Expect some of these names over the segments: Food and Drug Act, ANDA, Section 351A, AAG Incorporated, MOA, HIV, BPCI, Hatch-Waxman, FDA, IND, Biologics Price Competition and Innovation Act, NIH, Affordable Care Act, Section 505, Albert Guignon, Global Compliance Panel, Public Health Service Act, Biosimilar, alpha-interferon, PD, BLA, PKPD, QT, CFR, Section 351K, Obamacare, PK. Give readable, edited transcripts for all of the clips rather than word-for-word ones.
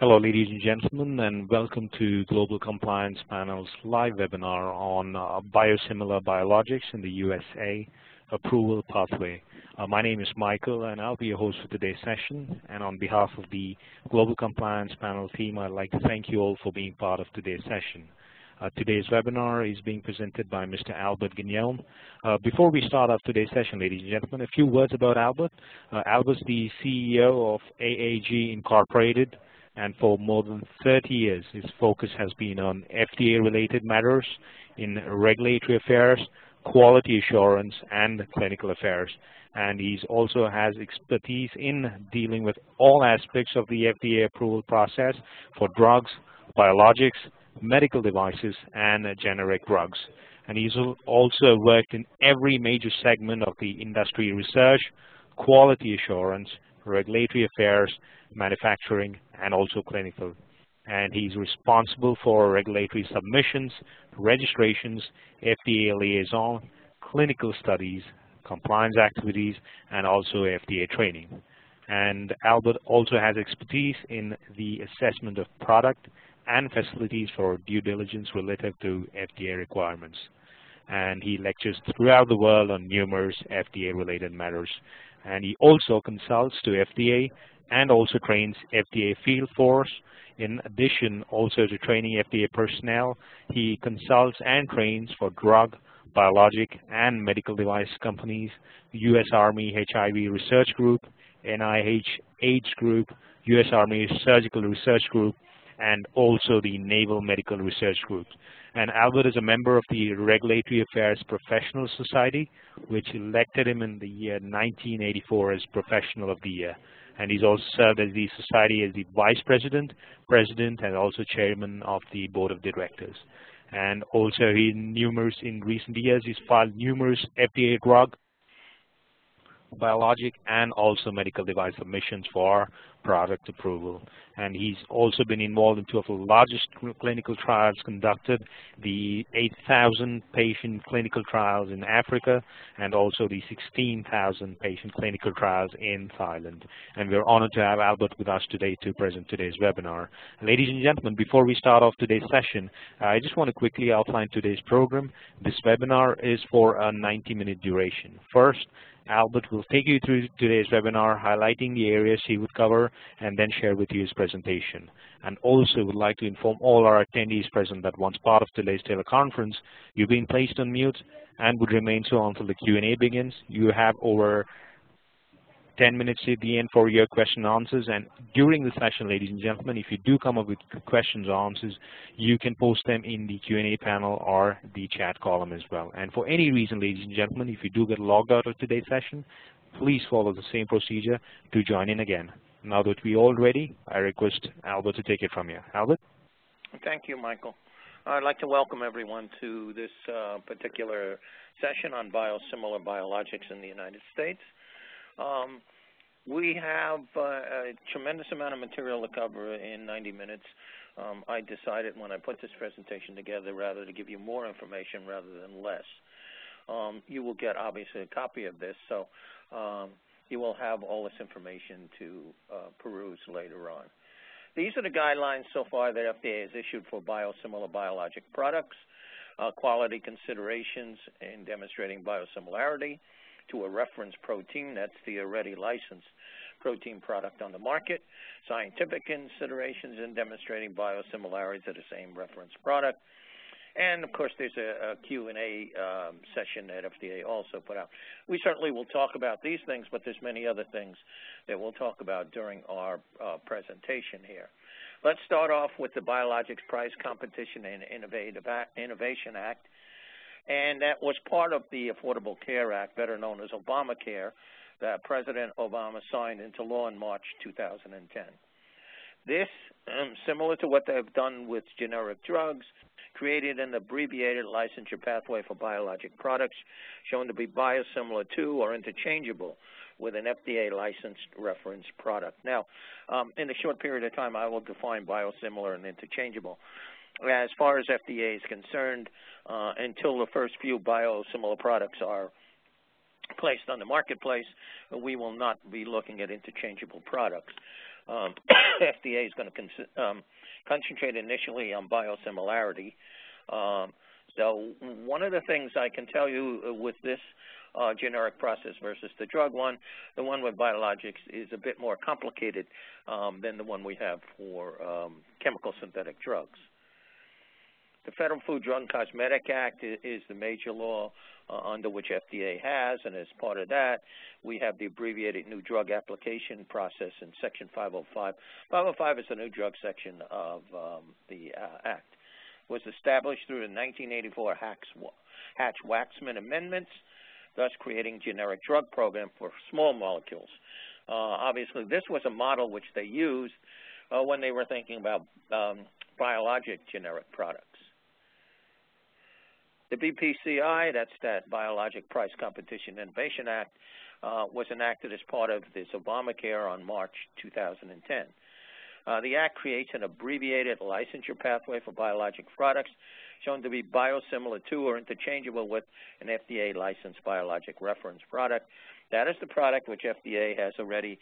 Hello, ladies and gentlemen, and welcome to Global Compliance Panel's live webinar on biosimilar biologics in the USA approval pathway. My name is Michael, and I'll be your host for today's session. And on behalf of the Global Compliance Panel team, I'd like to thank you all for being part of today's session. Today's webinar is being presented by Mr. Albert Guignon. Before we start off today's session, ladies and gentlemen, a few words about Albert. Albert's the CEO of AAG Incorporated, and for more than 30 years, his focus has been on FDA-related matters in regulatory affairs, quality assurance, and clinical affairs. And he also has expertise in dealing with all aspects of the FDA approval process for drugs, biologics, medical devices, and generic drugs. And he's also worked in every major segment of the industry: research, quality assurance, regulatory affairs, manufacturing, and also clinical. And he's responsible for regulatory submissions, registrations, FDA liaison, clinical studies, compliance activities, and also FDA training. And Albert also has expertise in the assessment of product and facilities for due diligence relative to FDA requirements. And he lectures throughout the world on numerous FDA-related matters. And he also consults to FDA and also trains FDA field force. In addition, also to training FDA personnel, he consults and trains for drug, biologic, and medical device companies, U.S. Army HIV Research Group, NIH AIDS Group, U.S. Army Surgical Research Group, and also the Naval Medical Research Group. And Albert is a member of the Regulatory Affairs Professional Society, which elected him in the year 1984 as Professional of the Year. And he's also served as the society as the Vice President, President, and also Chairman of the Board of Directors. And also in recent years, he's filed numerous FDA drug, biologic, and also medical device submissions for product approval. And he's also been involved in two of the largest clinical trials conducted, the 8,000-patient clinical trials in Africa and also the 16,000-patient clinical trials in Thailand. And we're honored to have Albert with us today to present today's webinar. Ladies and gentlemen, before we start off today's session, I just want to quickly outline today's program. This webinar is for a 90-minute duration. First, Albert will take you through today's webinar, highlighting the areas he would cover, and then share with you his presentation. And also would like to inform all our attendees present that once part of today's teleconference, you've been placed on mute and would remain so until the Q&A begins. You have over 10 minutes at the end for your question and answers. And during the session, ladies and gentlemen, if you do come up with questions or answers, you can post them in the Q&A panel or the chat column as well. And for any reason, ladies and gentlemen, if you do get logged out of today's session, please follow the same procedure to join in again. Now that we're all ready, I request Albert to take it from here. Albert? Thank you, Michael. I'd like to welcome everyone to this particular session on biosimilar biologics in the United States. We have a tremendous amount of material to cover in 90 minutes. I decided when I put this presentation together rather to give you more information rather than less. You will get, obviously, a copy of this, so you will have all this information to peruse later on. These are the guidelines so far that FDA has issued for biosimilar biologic products, quality considerations in demonstrating biosimilarity to a reference protein, that's the already licensed protein product on the market, scientific considerations in demonstrating biosimilarity to the same reference product, and of course there's a Q&A session that FDA also put out. We certainly will talk about these things, but there's many other things that we'll talk about during our presentation here. Let's start off with the Biologics Price Competition and Innovation Act, and that was part of the Affordable Care Act, better known as Obamacare, that President Obama signed into law in March 2010. This, similar to what they've done with generic drugs, created an abbreviated licensure pathway for biologic products shown to be biosimilar to or interchangeable with an FDA-licensed reference product. Now, in a short period of time, I will define biosimilar and interchangeable. As far as FDA is concerned, until the first few biosimilar products are placed on the marketplace, we will not be looking at interchangeable products. FDA is going to concentrate initially on biosimilarity. So one of the things I can tell you with this generic process versus the drug one, the one with biologics is a bit more complicated than the one we have for chemical synthetic drugs. The Federal Food, Drug, and Cosmetic Act is the major law under which FDA has, and as part of that, we have the abbreviated new drug application process in Section 505. 505 is the new drug section of the Act. It was established through the 1984 Hatch-Waxman amendments, thus creating generic drug program for small molecules. Obviously, this was a model which they used when they were thinking about biologic generic products. The BPCI, that's that Biologics Price Competition and Innovation Act, was enacted as part of this Obamacare on March 2010. The Act creates an abbreviated licensure pathway for biologic products shown to be biosimilar to or interchangeable with an FDA-licensed biologic reference product. That is the product which FDA has already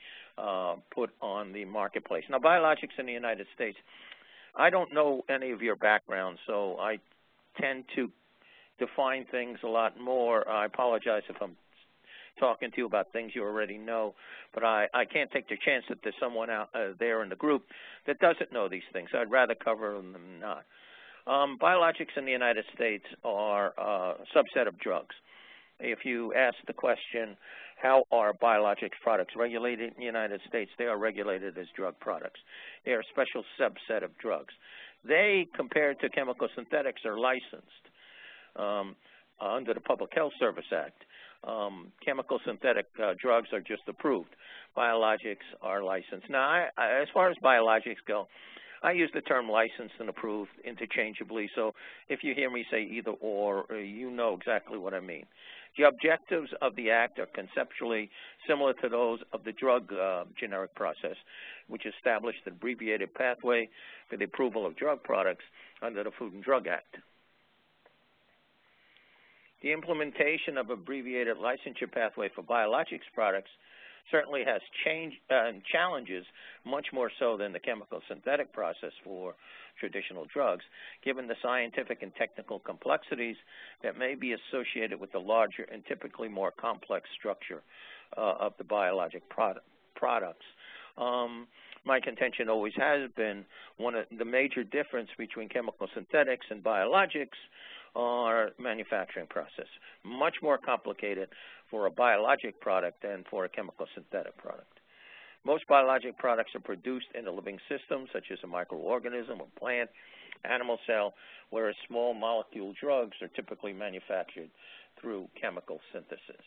put on the marketplace. Now, biologics in the United States, I don't know any of your background, so I tend to define things a lot more. I apologize if I'm talking to you about things you already know, but I can't take the chance that there's someone out there in the group that doesn't know these things. I'd rather cover them than not. Biologics in the United States are a subset of drugs. If you ask the question, how are biologics products regulated in the United States, they are regulated as drug products. They are a special subset of drugs. They, compared to chemical synthetics, are licensed. Under the Public Health Service Act, chemical synthetic drugs are just approved. Biologics are licensed. Now, as far as biologics go, I use the term licensed and approved interchangeably, so if you hear me say either or you know exactly what I mean. The objectives of the Act are conceptually similar to those of the drug generic process, which established the abbreviated pathway for the approval of drug products under the Food and Drug Act. The implementation of abbreviated licensure pathway for biologics products certainly has challenges, much more so than the chemical synthetic process for traditional drugs, given the scientific and technical complexities that may be associated with the larger and typically more complex structure of the biologic products. My contention always has been one of the major difference between chemical synthetics and biologics are manufacturing process. Much more complicated for a biologic product than for a chemical synthetic product. Most biologic products are produced in a living system, such as a microorganism, a plant, animal cell, whereas small molecule drugs are typically manufactured through chemical synthesis.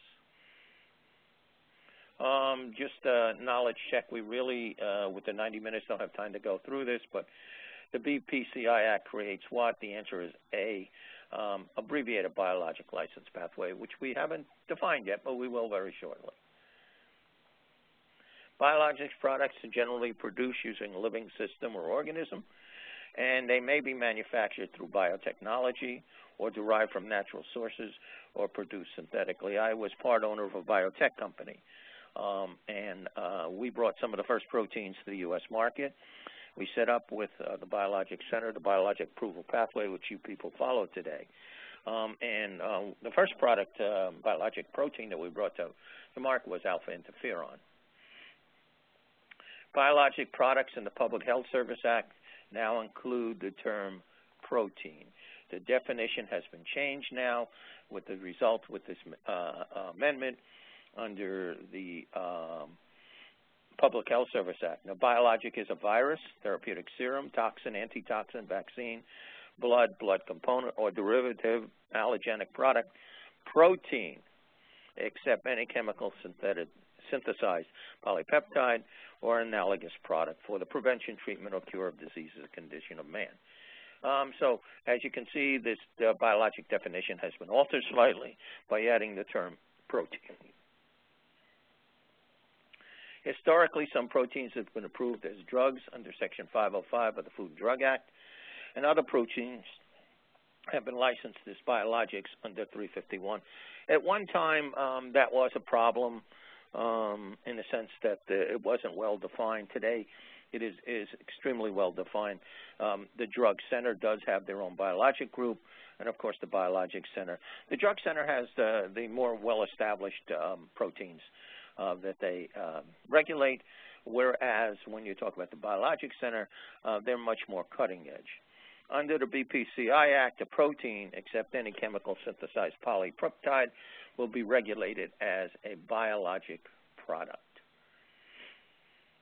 Just a knowledge check. We really, with the 90 minutes, don't have time to go through this, but the BPCI Act creates what? The answer is A, abbreviated biologic license pathway, which we haven't defined yet, but we will very shortly. Biologics products are generally produced using a living system or organism, and they may be manufactured through biotechnology or derived from natural sources or produced synthetically. I was part owner of a biotech company. We brought some of the first proteins to the U.S. market. We set up with the Biologics Center, the Biologic Approval Pathway, which you people follow today. The first product, biologic protein that we brought to market was alpha-interferon. Biologic products in the Public Health Service Act now include the term protein. The definition has been changed now with the result with this amendment under the Public Health Service Act. Now, biologic is a virus, therapeutic serum, toxin, antitoxin, vaccine, blood, blood component, or derivative allergenic product, protein, except any chemical synthesized polypeptide or analogous product for the prevention, treatment, or cure of diseases or condition of man. So, as you can see, this biologic definition has been altered slightly by adding the term protein. Historically, some proteins have been approved as drugs under Section 505 of the Food and Drug Act, and other proteins have been licensed as biologics under 351. At one time, that was a problem in the sense that it wasn't well defined. Today, it is extremely well defined. The Drug Center does have their own biologic group, and of course the Biologics Center. The Drug Center has the more well-established proteins that they regulate, whereas when you talk about the Biologics Center, they're much more cutting edge. Under the BPCI Act, a protein, except any chemical synthesized polypeptide, will be regulated as a biologic product.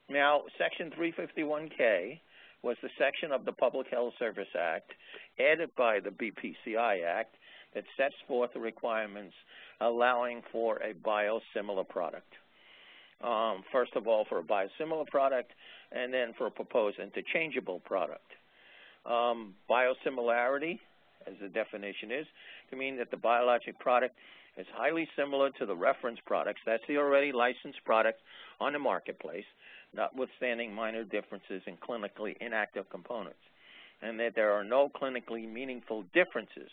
Now, Section 351K was the section of the Public Health Service Act added by the BPCI Act that sets forth the requirements allowing for a biosimilar product. First of all, for a biosimilar product, and then for a proposed interchangeable product. Biosimilarity, as the definition is, to mean that the biologic product is highly similar to the reference products, that's the already licensed product on the marketplace, notwithstanding minor differences in clinically inactive components, and that there are no clinically meaningful differences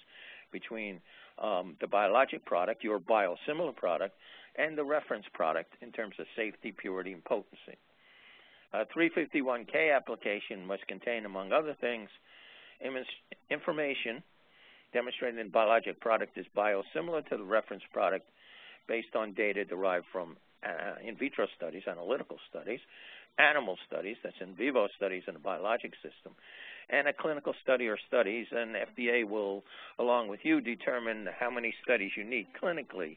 between the biologic product, your biosimilar product, and the reference product in terms of safety, purity, and potency. A 351K application must contain, among other things, information demonstrating the biologic product is biosimilar to the reference product based on data derived from in vitro studies, analytical studies, animal studies, that's in vivo studies in the biologic system, and a clinical study or studies, and FDA will, along with you, determine how many studies you need clinically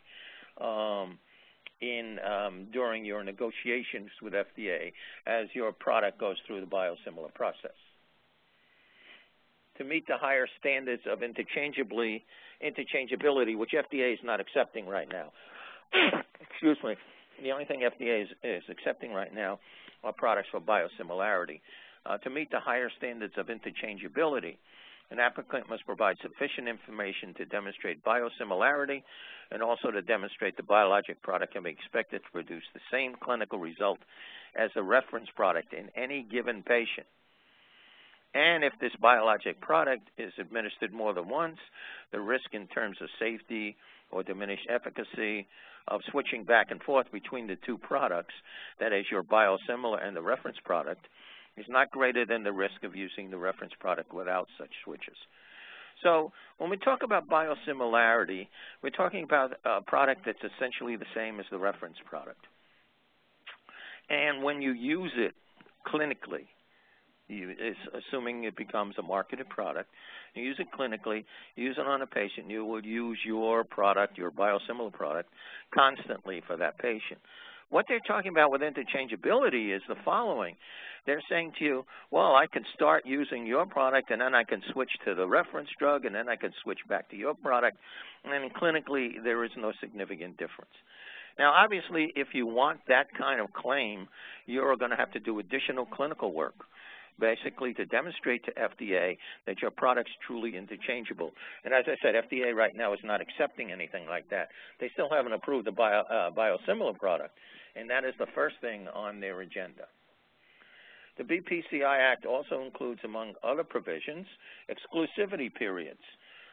during your negotiations with FDA as your product goes through the biosimilar process. To meet the higher standards of interchangeability, which FDA is not accepting right now. Excuse me. The only thing FDA is accepting right now are products for biosimilarity. To meet the higher standards of interchangeability, an applicant must provide sufficient information to demonstrate biosimilarity and also to demonstrate the biologic product can be expected to produce the same clinical result as the reference product in any given patient. And if this biologic product is administered more than once, the risk in terms of safety or diminished efficacy of switching back and forth between the two products, that is your biosimilar and the reference product, is not greater than the risk of using the reference product without such switches. So when we talk about biosimilarity, we're talking about a product that's essentially the same as the reference product. And when you use it clinically, assuming it becomes a marketed product, you use it clinically, you use it on a patient, you will use your product, your biosimilar product, constantly for that patient. What they're talking about with interchangeability is the following. They're saying to you, well, I can start using your product, and then I can switch to the reference drug, and then I can switch back to your product, and then clinically there is no significant difference. Now, obviously, if you want that kind of claim, you're going to have to do additional clinical work, basically to demonstrate to FDA that your product's truly interchangeable. And as I said, FDA right now is not accepting anything like that. They still haven't approved the biosimilar product, and that is the first thing on their agenda. The BPCI Act also includes, among other provisions, exclusivity periods,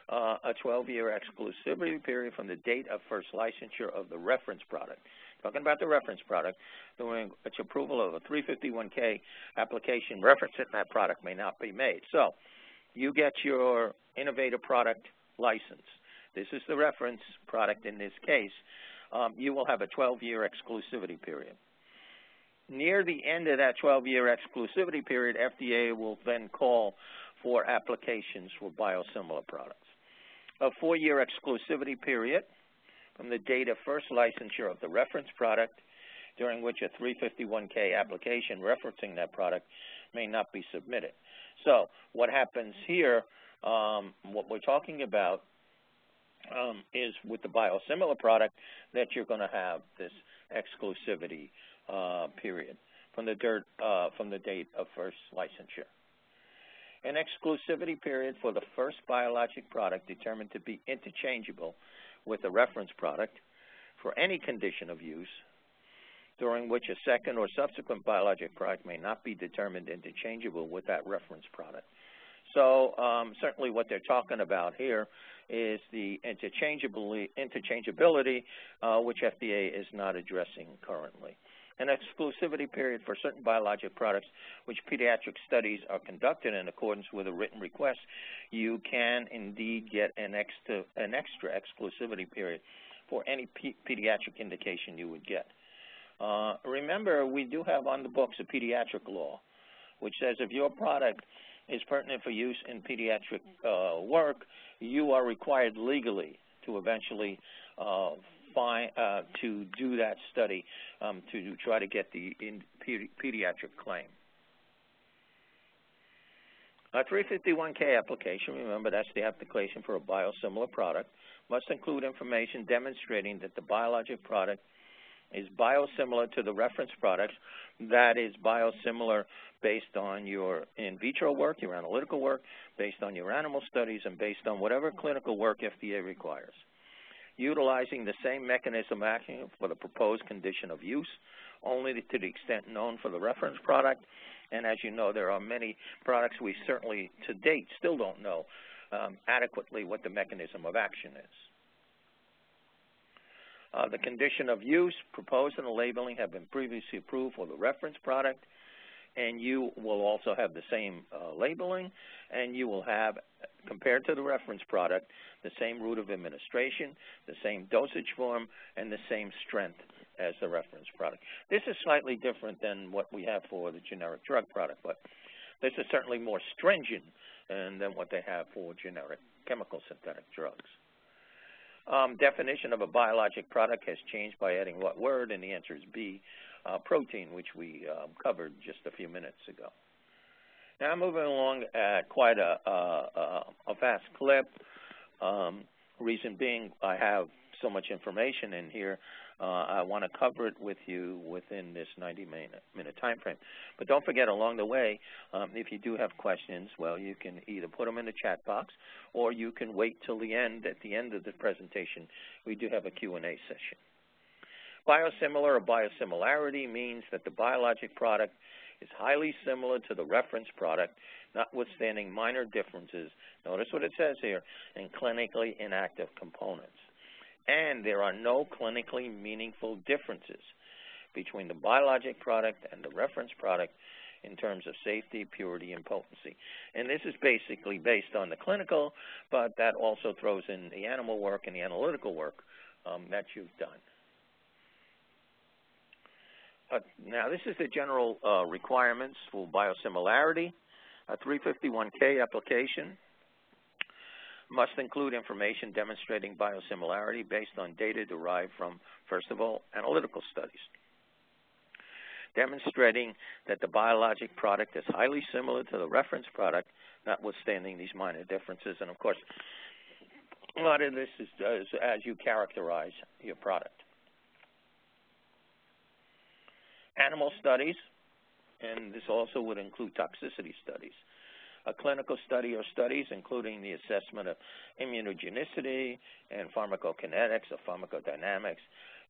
a 12-year exclusivity period from the date of first licensure of the reference product. Talking about the reference product, during its approval of a 351K application, reference in that product may not be made. So you get your innovative product license. This is the reference product in this case. You will have a 12-year exclusivity period. Near the end of that 12-year exclusivity period, FDA will then call for applications for biosimilar products. A 4-year exclusivity period from the date of first licensure of the reference product, during which a 351K application referencing that product may not be submitted. So what happens here, what we're talking about is with the biosimilar product that you're going to have this exclusivity period from the date of first licensure. An exclusivity period for the first biologic product determined to be interchangeable with a reference product for any condition of use, during which a second or subsequent biologic product may not be determined interchangeable with that reference product. So certainly what they're talking about here is the interchangeability, which FDA is not addressing currently. An exclusivity period for certain biologic products which pediatric studies are conducted in accordance with a written request, you can indeed get an extra exclusivity period for any pediatric indication you would get. Remember, we do have on the books a pediatric law, which says if your product is pertinent for use in pediatric work, you are required legally to eventually to do that study to try to get the pediatric claim. A 351K application, remember that's the application for a biosimilar product, must include information demonstrating that the biologic product is biosimilar to the reference products, that is biosimilar based on your in vitro work, your analytical work, based on your animal studies, and based on whatever clinical work FDA requires, utilizing the same mechanism action for the proposed condition of use, only to the extent known for the reference product. And as you know, there are many products we certainly to date still don't know adequately what the mechanism of action is. The condition of use proposed in the labeling have been previously approved for the reference product, and you will also have the same labeling, and you will have, compared to the reference product, the same route of administration, the same dosage form, and the same strength as the reference product. This is slightly different than what we have for the generic drug product, but this is certainly more stringent than what they have for generic chemical synthetic drugs. Definition of a biologic product has changed by adding what word, and the answer is B, protein, which we covered just a few minutes ago. Now I'm moving along at quite a fast clip. Reason being, I have so much information in here. I want to cover it with you within this 90-minute time frame. But don't forget, along the way, if you do have questions, well, you can either put them in the chat box or you can wait till the end. At the end of the presentation, we do have a Q&A session. Biosimilar or biosimilarity means that the biologic product is highly similar to the reference product, notwithstanding minor differences, notice what it says here, in clinically inactive components. And there are no clinically meaningful differences between the biologic product and the reference product in terms of safety, purity, and potency. And this is basically based on the clinical, but that also throws in the animal work and the analytical work that you've done. Now, this is the general requirements for biosimilarity. A 351K application must include information demonstrating biosimilarity based on data derived from, first of all, analytical studies, demonstrating that the biologic product is highly similar to the reference product, notwithstanding these minor differences. And, of course, a lot of this is as you characterize your product. Animal studies, and this also would include toxicity studies. A clinical study or studies including the assessment of immunogenicity and pharmacokinetics or pharmacodynamics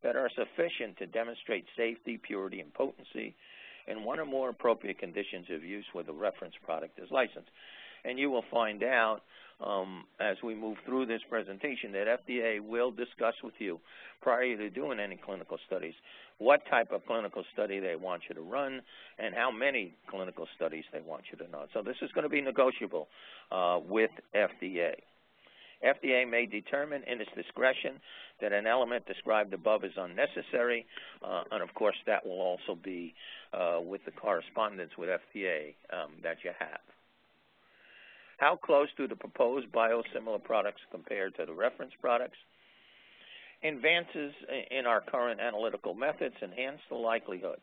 that are sufficient to demonstrate safety, purity, and potency in one or more appropriate conditions of use where the reference product is licensed. And you will find out as we move through this presentation that FDA will discuss with you prior to doing any clinical studies what type of clinical study they want you to run and how many clinical studies they want you to run. So this is going to be negotiable with FDA. FDA may determine in its discretion that an element described above is unnecessary, and of course that will also be with the correspondence with FDA that you have. How close do the proposed biosimilar products compare to the reference products? Advances in our current analytical methods enhance the likelihood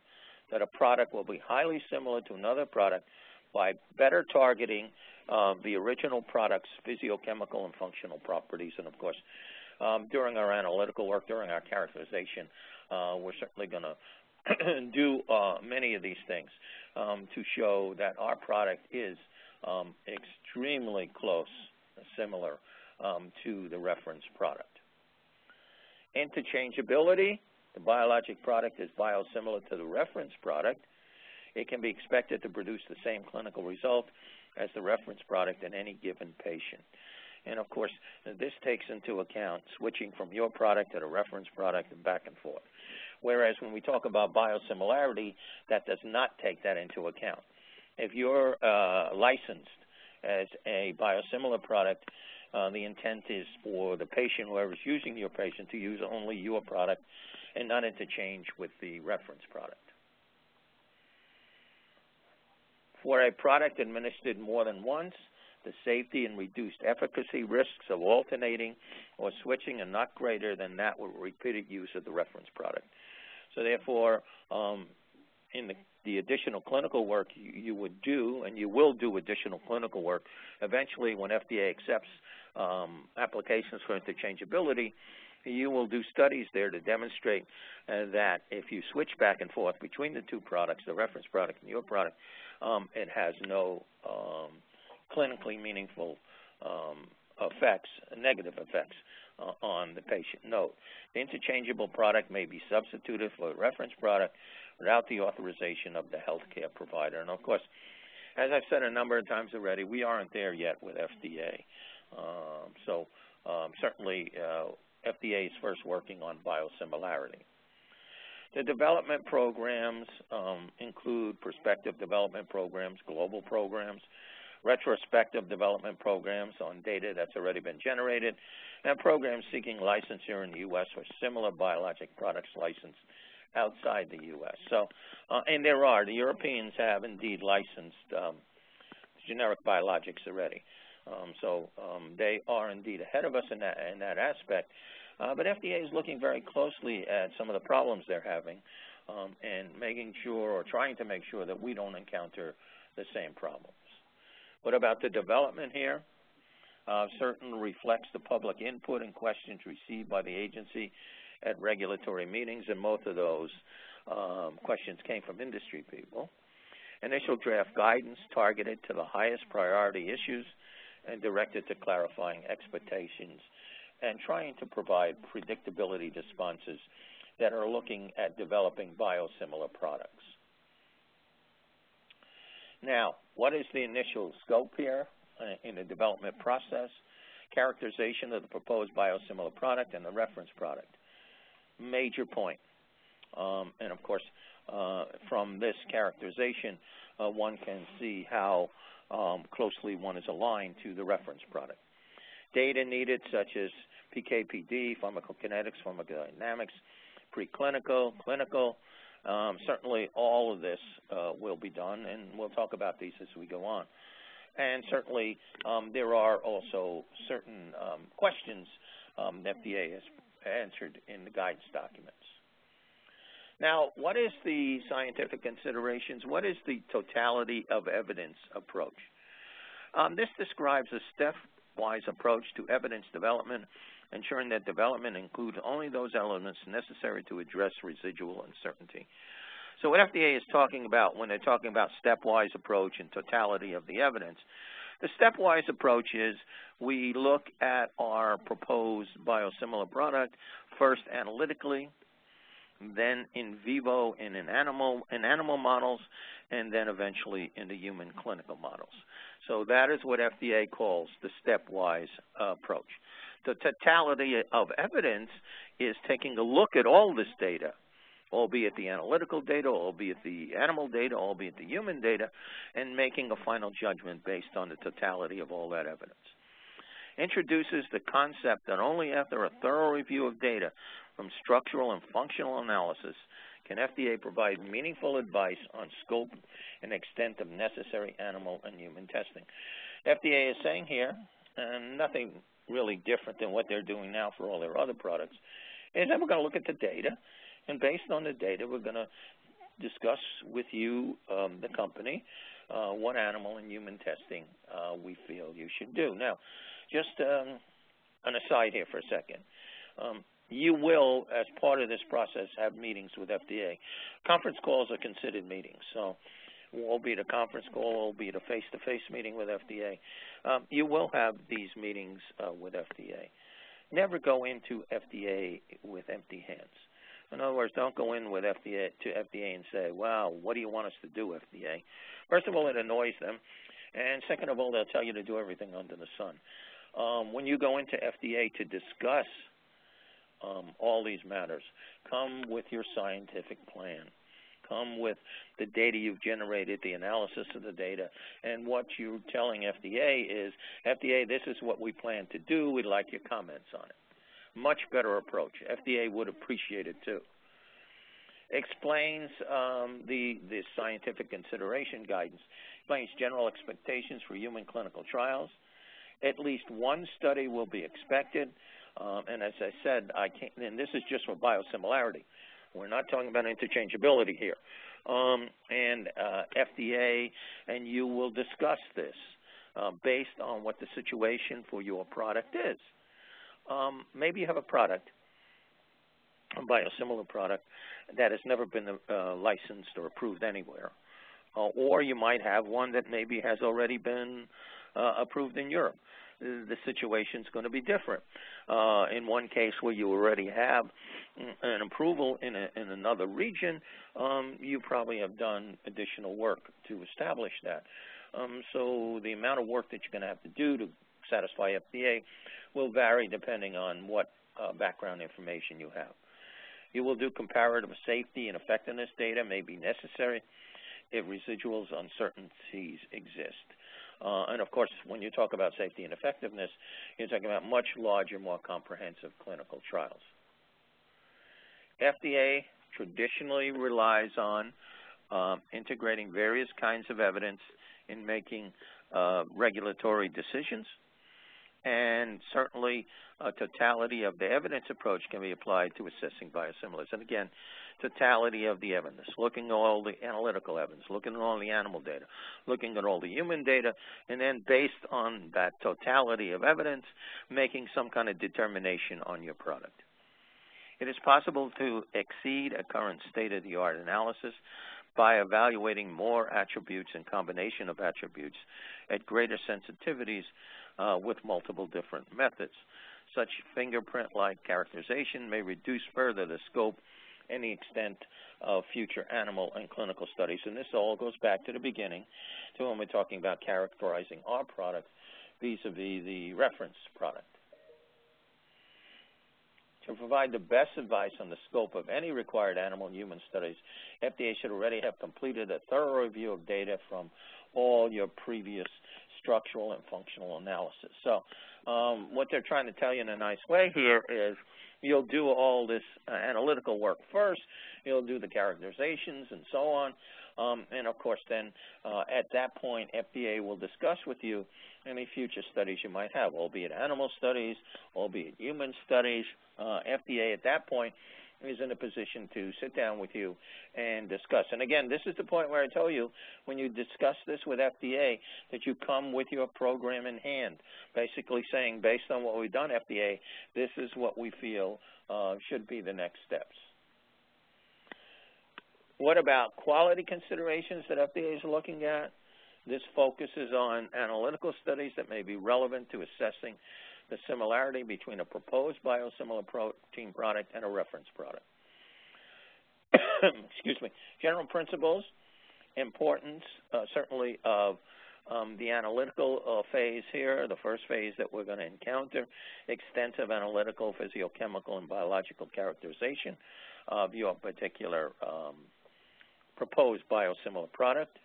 that a product will be highly similar to another product by better targeting the original product's physiochemical and functional properties. And, of course, during our analytical work, during our characterization, we're certainly going to do many of these things to show that our product is extremely close, similar to the reference product. Interchangeability, the biologic product is biosimilar to the reference product. it can be expected to produce the same clinical result as the reference product in any given patient. And of course, this takes into account switching from your product to the reference product and back and forth. Whereas when we talk about biosimilarity, that does not take that into account. If you're licensed as a biosimilar product, the intent is for the patient, whoever's using your patient, to use only your product and not interchange with the reference product. For a product administered more than once, the safety and reduced efficacy risks of alternating or switching are not greater than that with repeated use of the reference product. So therefore, in the additional clinical work you would do, and you will do additional clinical work, eventually when FDA accepts applications for interchangeability, you will do studies there to demonstrate that if you switch back and forth between the two products, the reference product and your product, it has no clinically meaningful effects, negative effects on the patient. Note, the interchangeable product may be substituted for a reference product without the authorization of the healthcare provider. And of course, as I've said a number of times already, we aren't there yet with FDA. Certainly, FDA is first working on biosimilarity. The development programs include prospective development programs, global programs, retrospective development programs on data that's already been generated, and programs seeking licensure in the U.S. or similar biologic products licensed outside the U.S. So, and there are. The Europeans have indeed licensed generic biologics already. They are indeed ahead of us in that aspect. But FDA is looking very closely at some of the problems they're having and making sure or trying to make sure that we don't encounter the same problems. What about the development here? Certainly reflects the public input and questions received by the agency at regulatory meetings, and most of those questions came from industry people. Initial draft guidance targeted to the highest priority issues and directed to clarifying expectations and trying to provide predictability to sponsors that are looking at developing biosimilar products. Now, what is the initial scope here in the development process? Characterization of the proposed biosimilar product and the reference product. Major point. And of course, from this characterization, one can see how closely one is aligned to the reference product. Data needed such as PKPD, pharmacokinetics, pharmacodynamics, preclinical, clinical. Certainly all of this will be done, and we'll talk about these as we go on. And certainly there are also certain questions that FDA has answered in the guidance documents. Now, what is the scientific considerations? What is the totality of evidence approach? This describes a stepwise approach to evidence development, ensuring that development includes only those elements necessary to address residual uncertainty. So what FDA is talking about when they're talking about stepwise approach and totality of the evidence, the stepwise approach is we look at our proposed biosimilar product first analytically, then in vivo and in animal models, and then eventually in the human clinical models. So that is what FDA calls the stepwise approach. The totality of evidence is taking a look at all this data, albeit the analytical data, albeit the animal data, albeit the human data, and making a final judgment based on the totality of all that evidence. Introduces the concept that only after a thorough review of data from structural and functional analysis can FDA provide meaningful advice on scope and extent of necessary animal and human testing. FDA is saying here, and nothing really different than what they're doing now for all their other products, is that we're going to look at the data, and based on the data, we're going to discuss with you, the company, what animal and human testing we feel you should do. Now, just an aside here for a second. You will, as part of this process, have meetings with FDA. Conference calls are considered meetings, so albeit a conference call, albeit a face-to-face meeting with FDA, you will have these meetings with FDA. Never go into FDA with empty hands. In other words, don't go in with FDA to FDA and say, "Wow, what do you want us to do, FDA?" First of all, it annoys them, and second of all, they'll tell you to do everything under the sun. When you go into FDA to discuss all these matters, come with your scientific plan. Come with the data you've generated, the analysis of the data, and what you're telling FDA is, FDA, this is what we plan to do. We'd like your comments on it. Much better approach. FDA would appreciate it too. Explains the scientific consideration guidance. Explains general expectations for human clinical trials. At least one study will be expected. And as I said, and this is just for biosimilarity. We're not talking about interchangeability here. FDA and you will discuss this based on what the situation for your product is. Maybe you have a product, a biosimilar product, that has never been licensed or approved anywhere. Or you might have one that maybe has already been approved in Europe. The situation's going to be different. In one case where you already have an approval in another region, you probably have done additional work to establish that. So the amount of work that you're going to have to do to satisfy FDA will vary depending on what background information you have. You will do comparative safety and effectiveness data may be necessary if residuals uncertainties exist. And of course, when you talk about safety and effectiveness, you're talking about much larger, more comprehensive clinical trials. FDA traditionally relies on integrating various kinds of evidence in making regulatory decisions, and certainly a totality of the evidence approach can be applied to assessing biosimilars. And again, totality of the evidence, looking at all the analytical evidence, looking at all the animal data, looking at all the human data, and then based on that totality of evidence, making some kind of determination on your product. It is possible to exceed a current state-of-the-art analysis by evaluating more attributes and combination of attributes at greater sensitivities with multiple different methods. Such fingerprint-like characterization may reduce further the scope and the extent of future animal and clinical studies. And this all goes back to the beginning, to when we're talking about characterizing our product vis-a-vis the reference product. To provide the best advice on the scope of any required animal and human studies, FDA should already have completed a thorough review of data from all your previous structural and functional analysis. So what they're trying to tell you in a nice way here is you'll do all this analytical work first, you'll do the characterizations and so on, and of course then at that point FDA will discuss with you any future studies you might have, albeit animal studies, albeit human studies. FDA at that point is in a position to sit down with you and discuss. And again, this is the point where I tell you, when you discuss this with FDA, that you come with your program in hand, basically saying, based on what we've done, FDA, this is what we feel should be the next steps. What about quality considerations that FDA is looking at? This focuses on analytical studies that may be relevant to assessing the similarity between a proposed biosimilar protein product and a reference product. Excuse me. General principles, importance, certainly of the analytical phase here, the first phase that we're going to encounter, extensive analytical, physiochemical, and biological characterization of your particular proposed biosimilar product.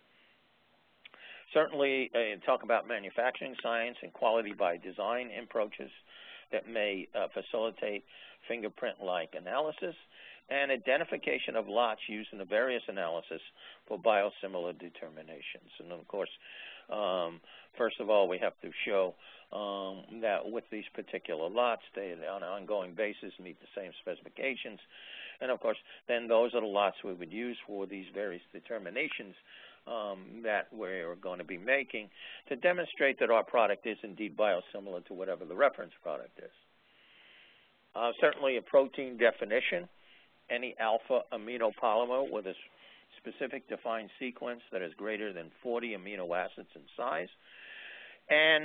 Certainly, talk about manufacturing science and quality by design approaches that may facilitate fingerprint-like analysis and identification of lots used in the various analysis for biosimilar determinations. And of course, first of all, we have to show that with these particular lots, they on an ongoing basis meet the same specifications. And of course, then those are the lots we would use for these various determinations that we're going to be making to demonstrate that our product is indeed biosimilar to whatever the reference product is. Certainly a protein definition, any alpha amino polymer with a specific defined sequence that is greater than 40 amino acids in size, and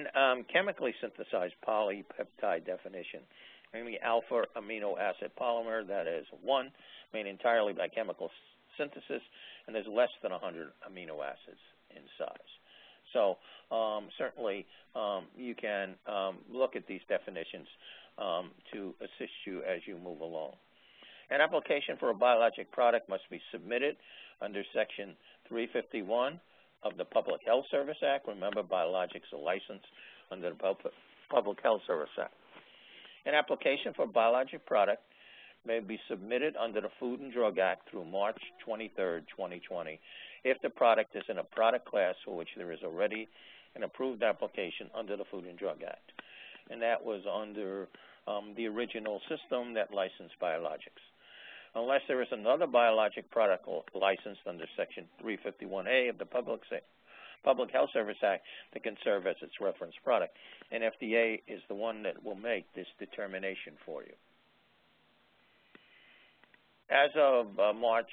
chemically synthesized polypeptide definition namely alpha amino acid polymer that is one, made entirely by chemical synthesis, and there's less than 100 amino acids in size. So certainly you can look at these definitions to assist you as you move along. An application for a biologic product must be submitted under Section 351 of the Public Health Service Act. Remember, biologics are licensed under the Public Health Service Act. An application for a biologic product may be submitted under the Food and Drug Act through March 23, 2020, if the product is in a product class for which there is already an approved application under the Food and Drug Act. And that was under the original system that licensed biologics. Unless there is another biologic product licensed under Section 351A of the Public Health Service Act that can serve as its reference product. And FDA is the one that will make this determination for you. As of March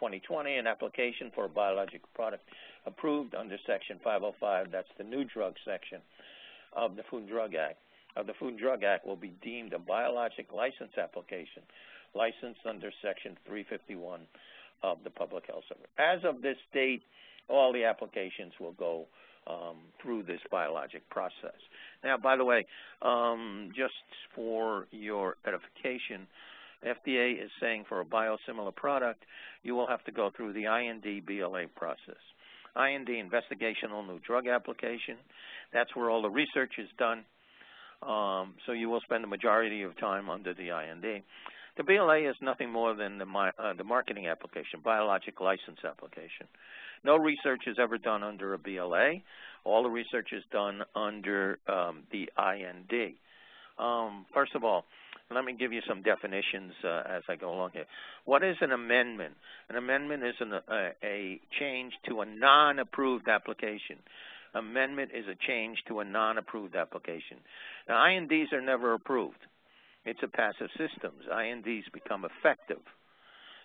2020, an application for a biologic product approved under Section 505, that's the new drug section of the Food and Drug Act, will be deemed a biologic license application licensed under Section 351 of the Public Health Service. As of this date, all the applications will go through this biologic process. Now, by the way, just for your edification, FDA is saying for a biosimilar product, you will have to go through the IND BLA process. IND, Investigational New Drug Application, that's where all the research is done. So you will spend the majority of time under the IND. The BLA is nothing more than the marketing application, biologic license application. No research is ever done under a BLA. All the research is done under the IND. First of all, let me give you some definitions as I go along here. What is an amendment? An amendment is a change to a non-approved application. Amendment is a change to a non-approved application. Now, INDs are never approved. It's a passive system. INDs become effective.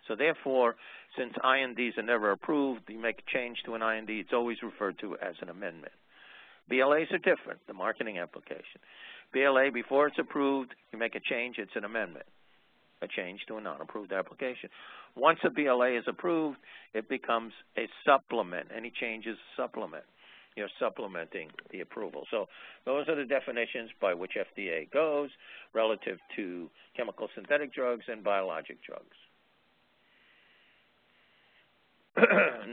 So therefore, since INDs are never approved, you make a change to an IND, it's always referred to as an amendment. BLAs are different, the marketing application. BLA, before it's approved, you make a change, it's an amendment, a change to a non-approved application. Once a BLA is approved, it becomes a supplement. Any change is a supplement. You're supplementing the approval. So those are the definitions by which FDA goes relative to chemical synthetic drugs and biologic drugs.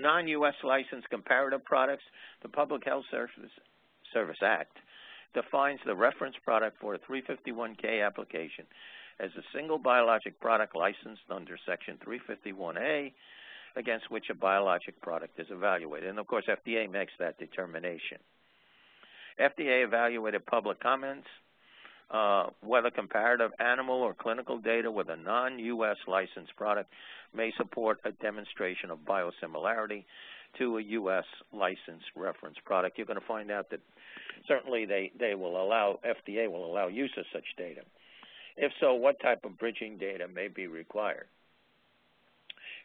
Non-U.S. licensed comparative products, the Public Health Service Act defines the reference product for a 351K application as a single biologic product licensed under Section 351A against which a biologic product is evaluated. And, of course, FDA makes that determination. FDA evaluated public comments, whether comparative animal or clinical data with a non-U.S. licensed product may support a demonstration of biosimilarity to a U.S. licensed reference product. You're going to find out that certainly FDA will allow use of such data. If so, what type of bridging data may be required?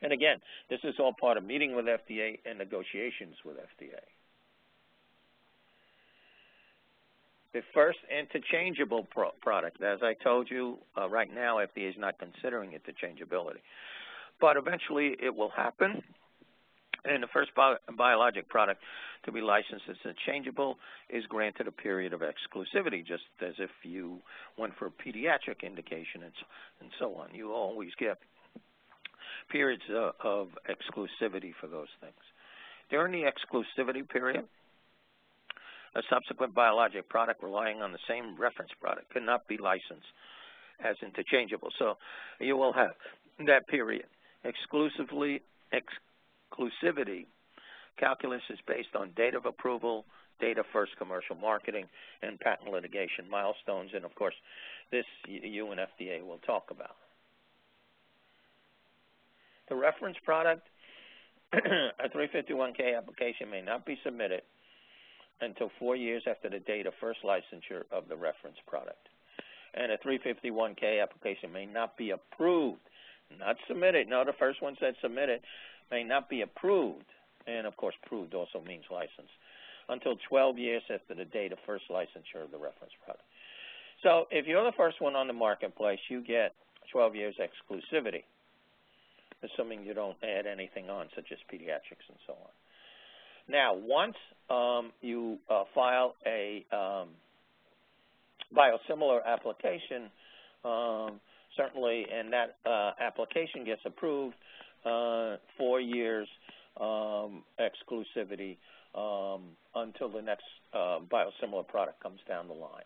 And again, this is all part of meeting with FDA and negotiations with FDA. The first interchangeable product, as I told you, right now FDA is not considering interchangeability. But eventually it will happen. And the first biologic product to be licensed as interchangeable is granted a period of exclusivity, just as if you went for a pediatric indication and so on. You always get periods of exclusivity for those things. During the exclusivity period, a subsequent biologic product relying on the same reference product cannot be licensed as interchangeable. So you will have that period. Exclusivity calculus is based on date of approval, date of first commercial marketing, and patent litigation milestones. And, of course, this you and FDA will talk about. The reference product, a 351K application may not be submitted until 4 years after the date of first licensure of the reference product. And a 351K application may not be approved, not submitted. No, the first one said submitted, may not be approved. And, of course, approved also means licensed, until 12 years after the date of first licensure of the reference product. So if you're the first one on the marketplace, you get 12 years exclusivity, assuming you don't add anything on, such as pediatrics and so on. Now, once you file a biosimilar application, certainly, and that application gets approved, 4 years exclusivity until the next biosimilar product comes down the line.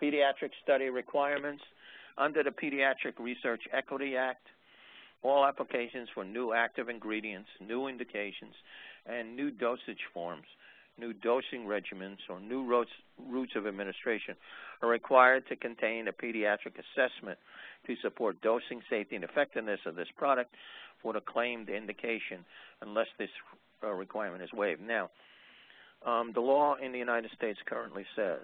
Pediatric study requirements. Under the Pediatric Research Equity Act, all applications for new active ingredients, new indications, and new dosage forms, new dosing regimens, or new routes of administration are required to contain a pediatric assessment to support dosing, safety, and effectiveness of this product for the claimed indication, unless this requirement is waived. Now, the law in the United States currently says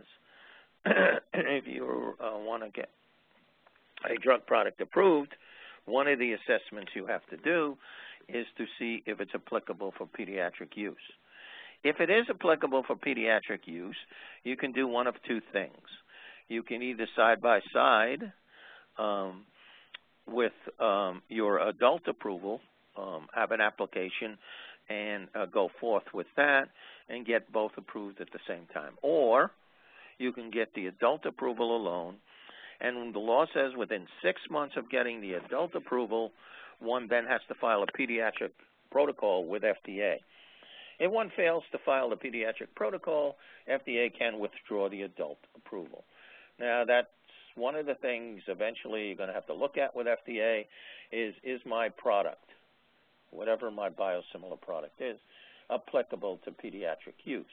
if you want to get a drug product approved, one of the assessments you have to do is to see if it's applicable for pediatric use. If it is applicable for pediatric use, you can do one of two things. You can either side-by-side with your adult approval, have an application, and go forth with that and get both approved at the same time. Or you can get the adult approval alone, and the law says within 6 months of getting the adult approval, one then has to file a pediatric protocol with FDA. If one fails to file the pediatric protocol, FDA can withdraw the adult approval. Now, that's one of the things eventually you're going to have to look at with FDA is my product, whatever my biosimilar product is, applicable to pediatric use?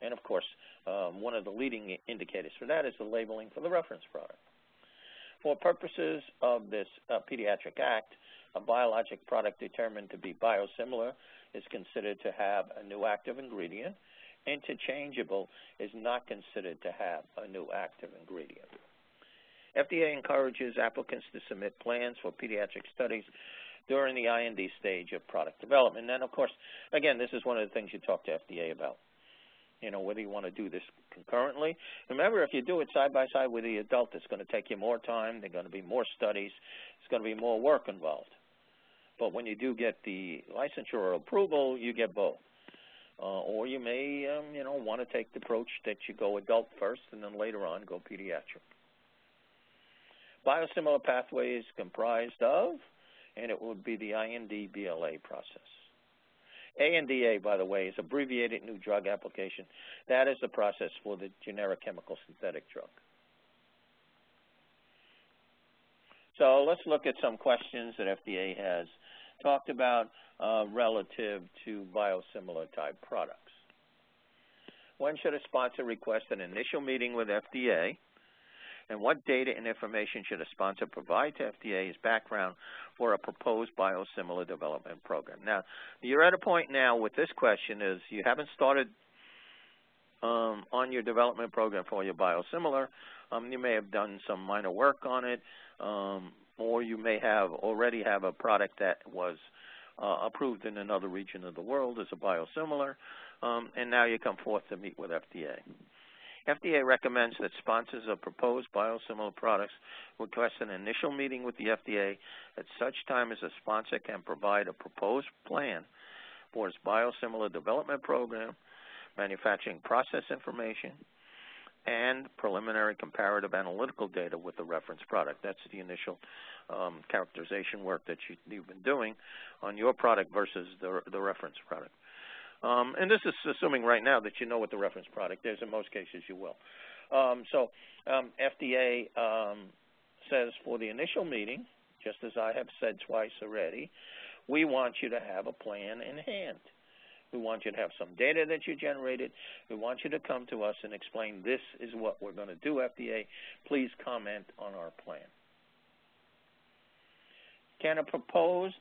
And, of course, one of the leading indicators for that is the labeling for the reference product. For purposes of this Pediatric Act, a biologic product determined to be biosimilar is considered to have a new active ingredient. Interchangeable is not considered to have a new active ingredient. FDA encourages applicants to submit plans for pediatric studies during the IND stage of product development. And, of course, again, this is one of the things you talk to FDA about, you know, whether you want to do this concurrently. Remember, if you do it side by side with the adult, it's going to take you more time. There are going to be more studies. It's going to be more work involved. But when you do get the licensure or approval, you get both. Or you may, you know, want to take the approach that you go adult first and then later on go pediatric. Biosimilar pathway is comprised of, and it would be the IND BLA process. ANDA, by the way, is abbreviated new drug application. That is the process for the generic chemical synthetic drug. So let's look at some questions that FDA has talked about relative to biosimilar type products. When should a sponsor request an initial meeting with FDA? And what data and information should a sponsor provide to FDA as background for a proposed biosimilar development program? Now, you're at a point now with this question is you haven't started on your development program for your biosimilar. You may have done some minor work on it, or you may have already have a product that was approved in another region of the world as a biosimilar, and now you come forth to meet with FDA. FDA recommends that sponsors of proposed biosimilar products request an initial meeting with the FDA at such time as a sponsor can provide a proposed plan for its biosimilar development program, manufacturing process information, and preliminary comparative analytical data with the reference product. That's the initial characterization work that you've been doing on your product versus the reference product. And this is assuming right now that you know what the reference product is. In most cases, you will. FDA says for the initial meeting, just as I have said twice already, we want you to have a plan in hand. We want you to have some data that you generated. We want you to come to us and explain this is what we're going to do, FDA. Please comment on our plan. Can a proposed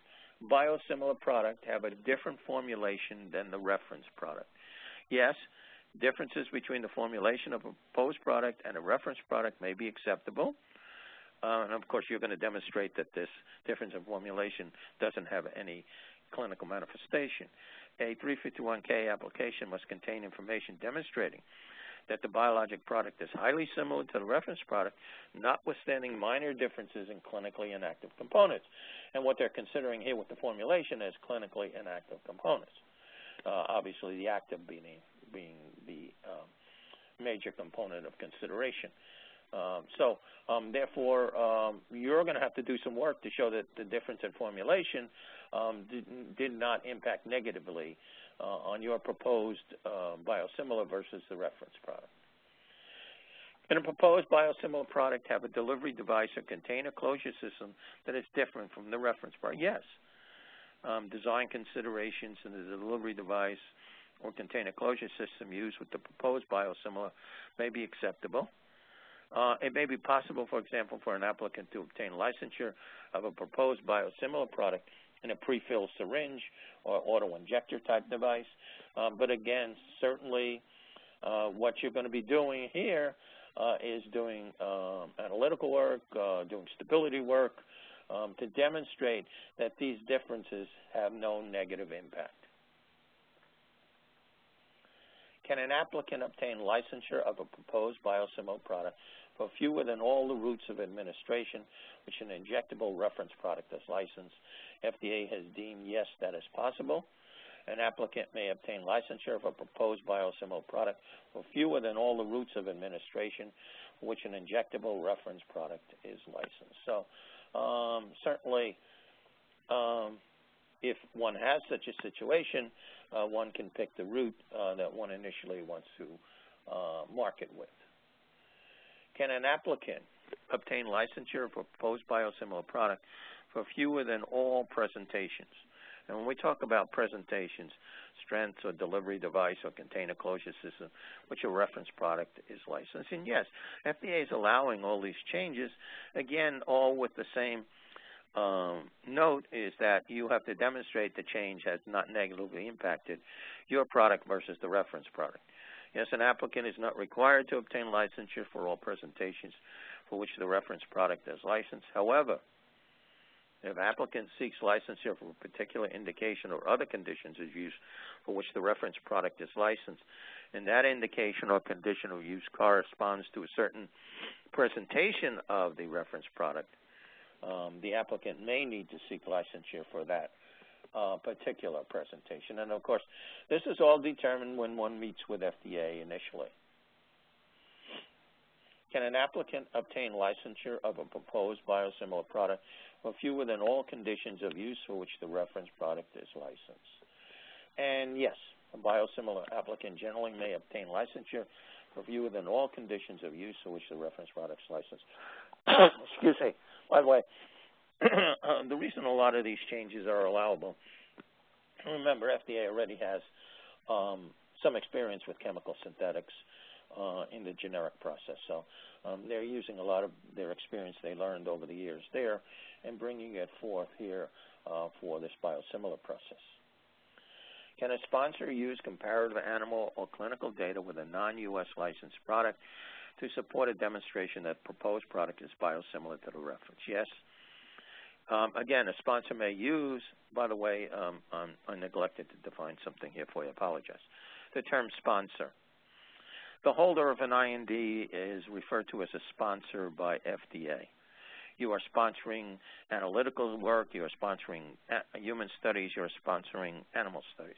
biosimilar product have a different formulation than the reference product? Yes, differences between the formulation of a proposed product and a reference product may be acceptable. And, of course, you're going to demonstrate that this difference in formulation doesn't have any clinical manifestation. A 351K application must contain information demonstrating that the biologic product is highly similar to the reference product, notwithstanding minor differences in clinically inactive components. And what they're considering here with the formulation is clinically inactive components. Obviously, the active being the major component of consideration. So, therefore, you're going to have to do some work to show that the difference in formulation did not impact negatively on your proposed biosimilar versus the reference product. Can a proposed biosimilar product have a delivery device or container closure system that is different from the reference product? Yes. Design considerations in the delivery device or container closure system used with the proposed biosimilar may be acceptable. It may be possible, for example, for an applicant to obtain licensure of a proposed biosimilar product in a pre-filled syringe or auto-injector type device. But again, certainly what you're going to be doing here is doing analytical work, doing stability work to demonstrate that these differences have no negative impact. Can an applicant obtain licensure of a proposed biosimilar product for fewer than all the routes of administration which an injectable reference product is licensed? FDA has deemed yes, that is possible. An applicant may obtain licensure of a proposed biosimilar product for fewer than all the routes of administration which an injectable reference product is licensed. So certainly if one has such a situation, one can pick the route that one initially wants to market with. Can an applicant obtain licensure for proposed biosimilar product for fewer than all presentations? And when we talk about presentations, strengths or delivery device or container closure system, which a reference product is licensed. And yes, FDA is allowing all these changes, again, all with the same note is that you have to demonstrate the change has not negatively impacted your product versus the reference product. Yes, an applicant is not required to obtain licensure for all presentations for which the reference product is licensed. However, if an applicant seeks licensure for a particular indication or other conditions of use for which the reference product is licensed, and that indication or condition of use corresponds to a certain presentation of the reference product, the applicant may need to seek licensure for that particular presentation. And, of course, this is all determined when one meets with FDA initially. Can an applicant obtain licensure of a proposed biosimilar product for fewer than all conditions of use for which the reference product is licensed? And, yes, a biosimilar applicant generally may obtain licensure for fewer than all conditions of use for which the reference product is licensed. Excuse me. By the way, the reason a lot of these changes are allowable, remember FDA already has some experience with chemical synthetics in the generic process. So they're using a lot of their experience they learned over the years there and bringing it forth here for this biosimilar process. Can a sponsor use comparative animal or clinical data with a non-U.S. licensed product to support a demonstration that proposed product is biosimilar to the reference? Yes. Again, a sponsor may use, by the way, I neglected to define something here for you, I apologize, the term sponsor. The holder of an IND is referred to as a sponsor by FDA. You are sponsoring analytical work, you are sponsoring human studies, you are sponsoring animal studies.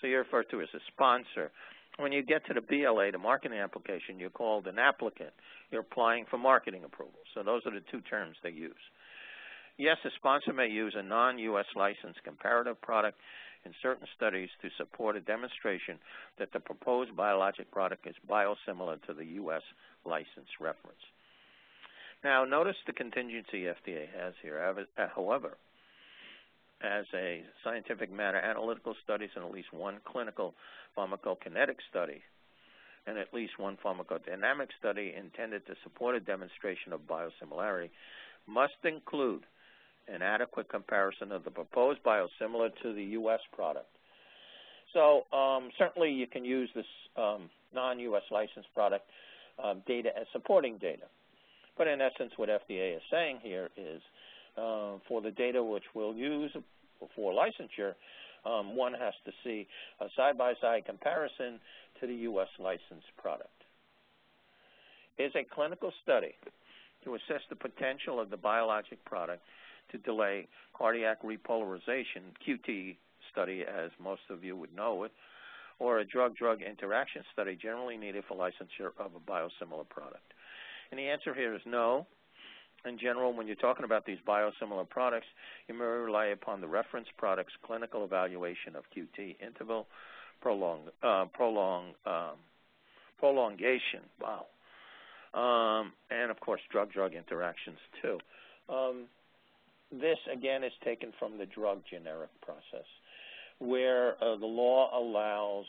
So you're referred to as a sponsor. When you get to the BLA, the marketing application, you're called an applicant. You're applying for marketing approval. So those are the two terms they use. Yes, a sponsor may use a non-U.S. licensed comparative product in certain studies to support a demonstration that the proposed biologic product is biosimilar to the U.S. licensed reference. Now, notice the contingency FDA has here. However, as a scientific matter, analytical studies and at least one clinical pharmacokinetic study and at least one pharmacodynamic study intended to support a demonstration of biosimilarity must include an adequate comparison of the proposed biosimilar to the U.S. product. So certainly you can use this non-U.S. licensed product data as supporting data. But in essence, what FDA is saying here is for the data which we'll use for licensure, one has to see a side-by-side comparison to the U.S. licensed product. is a clinical study to assess the potential of the biologic product to delay cardiac repolarization, QT study, as most of you would know it, or a drug-drug interaction study generally needed for licensure of a biosimilar product. And the answer here is no. In general, when you're talking about these biosimilar products, you may rely upon the reference product's clinical evaluation of QT interval prolongation. Wow. And, of course, drug-drug interactions, too. This, again, is taken from the drug generic process, where the law allows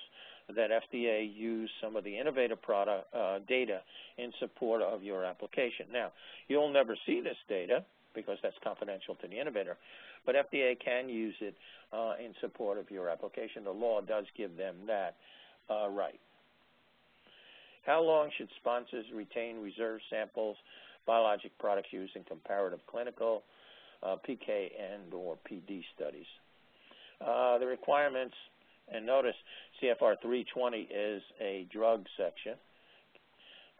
that FDA use some of the innovative product data in support of your application. Now, you'll never see this data because that's confidential to the innovator, but FDA can use it in support of your application. The law does give them that right. How long should sponsors retain reserve samples, biologic products used in comparative clinical, PK and or PD studies? The requirements, and notice CFR 320 is a drug section,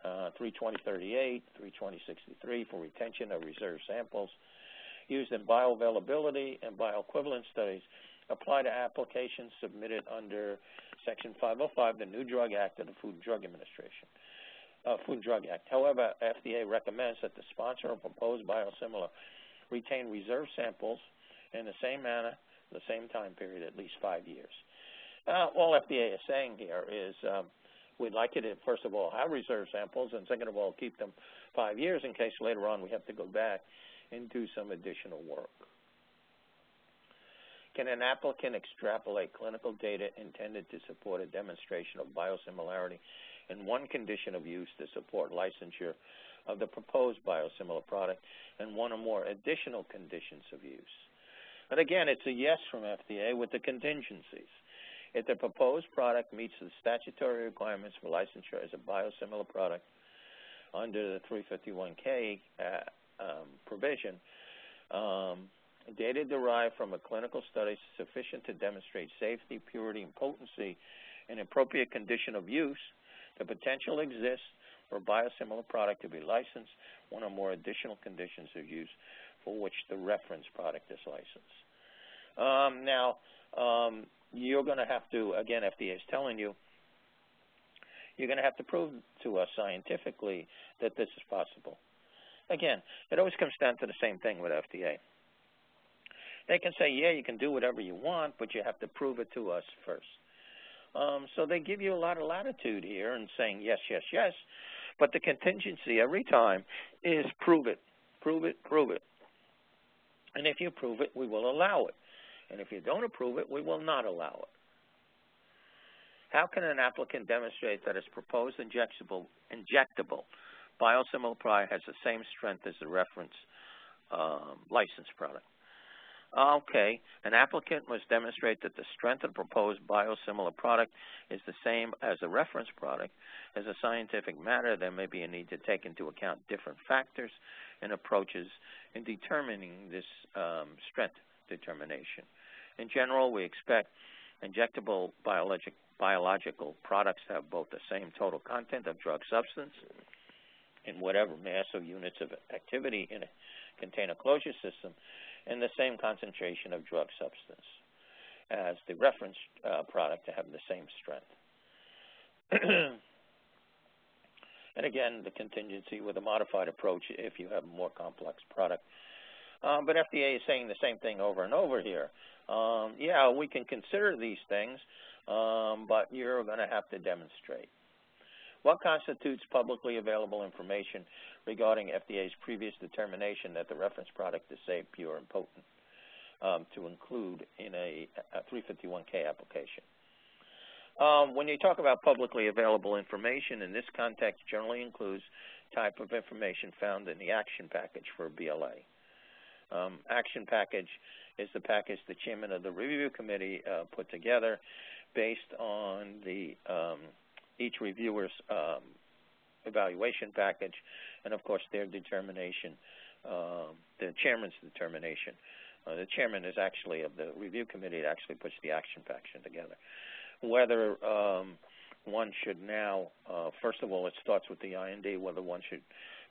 32038, 32063 for retention of reserve samples used in bioavailability and bioequivalent studies apply to applications submitted under Section 505, the New Drug Act of the Food and Drug Administration, Food and Drug Act. However, FDA recommends that the sponsor of proposed biosimilar retain reserve samples in the same manner, the same time period, at least 5 years. All FDA is saying here is we'd like you to, first of all, have reserve samples, and second of all, keep them 5 years in case later on we have to go back and do some additional work. Can an applicant extrapolate clinical data intended to support a demonstration of biosimilarity in one condition of use to support licensure of the proposed biosimilar product and one or more additional conditions of use? And again, it's a yes from FDA with the contingencies. If the proposed product meets the statutory requirements for licensure as a biosimilar product under the 351K provision, data derived from a clinical study sufficient to demonstrate safety, purity, and potency in appropriate condition of use, the potential exists for a biosimilar product to be licensed, one or more additional conditions of use for which the reference product is licensed. Now, you're going to have to, again, FDA is telling you, you're going to have to prove to us scientifically that this is possible. Again, it always comes down to the same thing with FDA. They can say, yeah, you can do whatever you want, but you have to prove it to us first. So they give you a lot of latitude here in saying yes, yes, yes, but the contingency every time is prove it, prove it, prove it. And if you prove it, we will allow it. And if you don't approve it, we will not allow it. How can an applicant demonstrate that its proposed injectable biosimilar product has the same strength as the reference licensed product? Okay, an applicant must demonstrate that the strength of the proposed biosimilar product is the same as the reference product. As a scientific matter, there may be a need to take into account different factors and approaches in determining this strength determination. In general, we expect injectable biological products to have both the same total content of drug substance in whatever mass or units of activity in a container closure system and the same concentration of drug substance as the reference product to have the same strength. And again, the contingency with a modified approach if you have a more complex product. But FDA is saying the same thing over and over here. Yeah, we can consider these things, but you're going to have to demonstrate. What constitutes publicly available information regarding FDA's previous determination that the reference product is safe, pure, and potent to include in a 351K application? When you talk about publicly available information, in this context generally includes type of information found in the action package for a BLA. Action package is the package the chairman of the review committee put together based on the each reviewer's evaluation package, and of course their determination, the chairman's determination. The chairman is actually of the review committee that actually puts the action package together. Whether one should now, first of all, it starts with the IND, whether one should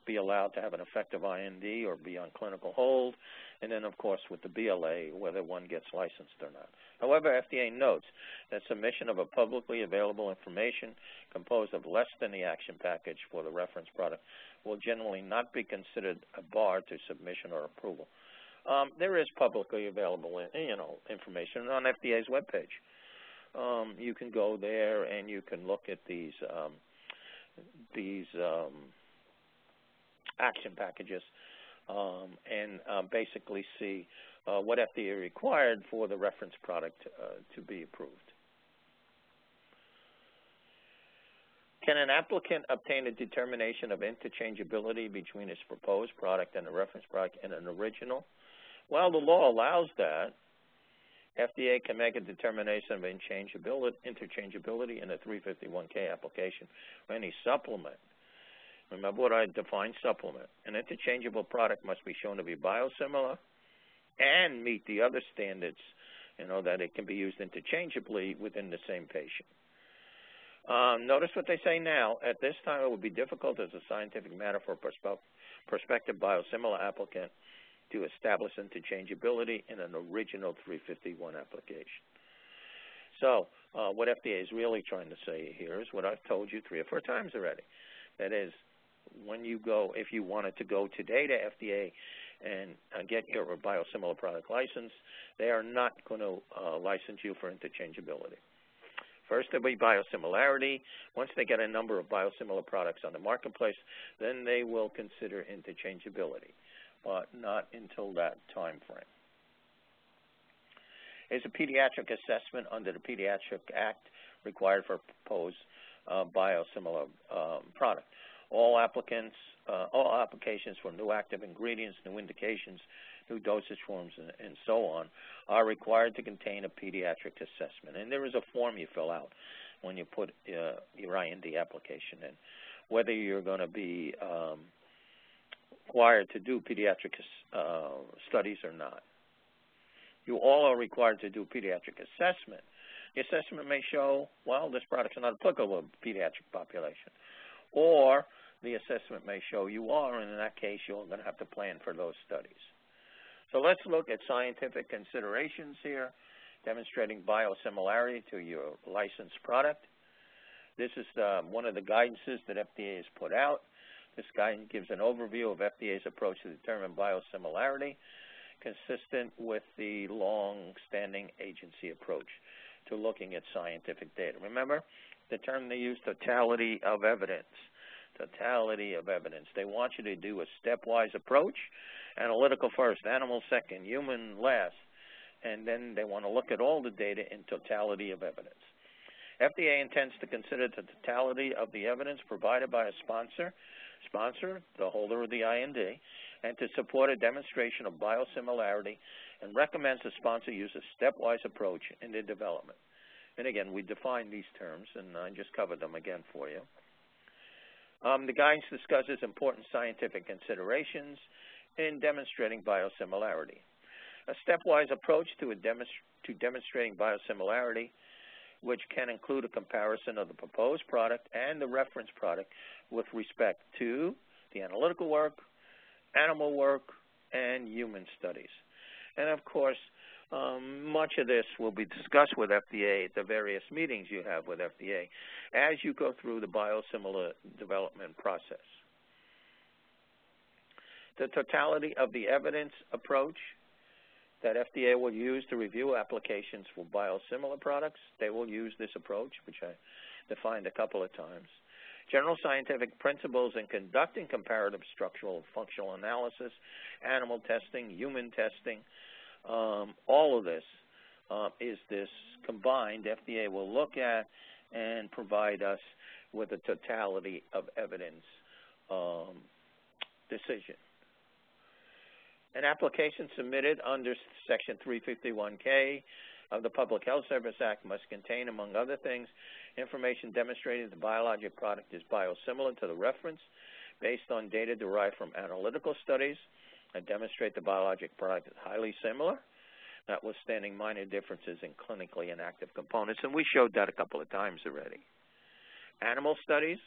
be allowed to have an effective IND or be on clinical hold, and then, of course, with the BLA, whether one gets licensed or not. However, FDA notes that submission of a publicly available information composed of less than the action package for the reference product will generally not be considered a bar to submission or approval. There is publicly available, information on FDA's webpage. You can go there and you can look at these action packages and basically see what FDA required for the reference product to be approved. Can an applicant obtain a determination of interchangeability between his proposed product and a reference product and an original? Well, the law allows that. FDA can make a determination of interchangeability in a 351K application or any supplement. Remember what I defined supplement. An interchangeable product must be shown to be biosimilar and meet the other standards, that it can be used interchangeably within the same patient. Notice what they say now. At this time, it would be difficult as a scientific matter for a prospective biosimilar applicant to establish interchangeability in an original 351 application. So what FDA is really trying to say here is what I've told you three or four times already. That is, when you go, if you wanted to go today to FDA and get your biosimilar product license, they are not going to license you for interchangeability. First, there'll be biosimilarity. Once they get a number of biosimilar products on the marketplace, then they will consider interchangeability, but not until that time frame. Is a pediatric assessment under the Pediatric Act required for proposed biosimilar product? All applications for new active ingredients, new indications, new dosage forms, and so on are required to contain a pediatric assessment. And there is a form you fill out when you put your IND application in, whether you're going to be required to do pediatric studies or not. You all are required to do pediatric assessment. The assessment may show, well, this product's not applicable to the pediatric population. Or the assessment may show you are, and in that case, you're going to have to plan for those studies. So let's look at scientific considerations here, demonstrating biosimilarity to your licensed product. This is one of the guidances that FDA has put out. This guidance gives an overview of FDA's approach to determine biosimilarity, consistent with the long-standing agency approach to looking at scientific data. Remember, the term they use, totality of evidence. Totality of evidence. They want you to do a stepwise approach, analytical first, animal second, human last, and then they want to look at all the data in totality of evidence. FDA intends to consider the totality of the evidence provided by a sponsor, the holder of the IND, and to support a demonstration of biosimilarity, and recommends the sponsor use a stepwise approach in their development. And again, we define these terms, and I just covered them again for you. The guidance discusses important scientific considerations in demonstrating biosimilarity. A stepwise approach to demonstrating biosimilarity, which can include a comparison of the proposed product and the reference product with respect to the analytical work, animal work, and human studies. And, of course, much of this will be discussed with FDA at the various meetings you have with FDA as you go through the biosimilar development process. The totality of the evidence approach that FDA will use to review applications for biosimilar products. They will use this approach, which I defined a couple of times. General scientific principles in conducting comparative structural and functional analysis, animal testing, human testing, all of this is this combined. FDA will look at and provide us with a totality of evidence decision. An application submitted under Section 351K of the Public Health Service Act must contain, among other things, information demonstrating the biologic product is biosimilar to the reference based on data derived from analytical studies and demonstrate the biologic product is highly similar, notwithstanding minor differences in clinically inactive components. And we showed that a couple of times already. animal studies,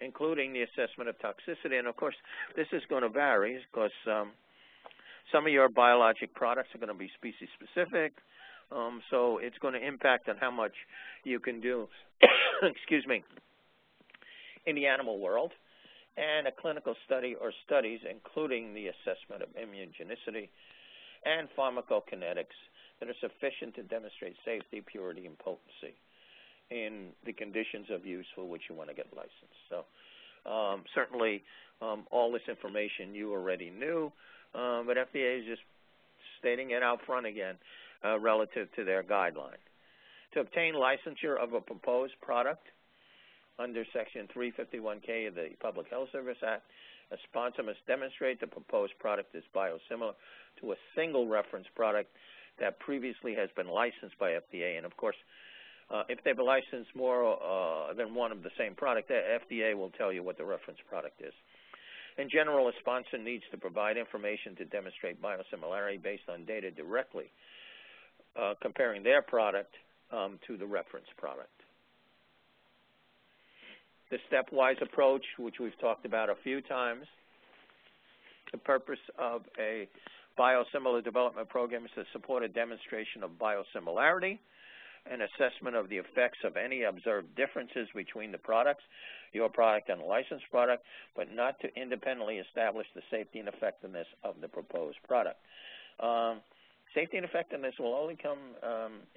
including the assessment of toxicity. And, of course, this is going to vary because some of your biologic products are going to be species-specific, so it's going to impact on how much you can do, excuse me, in the animal world, and a clinical study or studies, including the assessment of immunogenicity and pharmacokinetics that are sufficient to demonstrate safety, purity, and potency in the conditions of use for which you want to get licensed. So certainly all this information you already knew, but FDA is just stating it out front again relative to their guideline. To obtain licensure of a proposed product under Section 351K of the Public Health Service Act, a sponsor must demonstrate the proposed product is biosimilar to a single reference product that previously has been licensed by FDA. And, of course, if they've licensed more than one of the same product, the FDA will tell you what the reference product is. In general, a sponsor needs to provide information to demonstrate biosimilarity based on data directly comparing their product to the reference product. The stepwise approach, which we've talked about a few times, the purpose of a biosimilar development program is to support a demonstration of biosimilarity, an assessment of the effects of any observed differences between the products, your product and a licensed product, but not to independently establish the safety and effectiveness of the proposed product. Safety and effectiveness will only come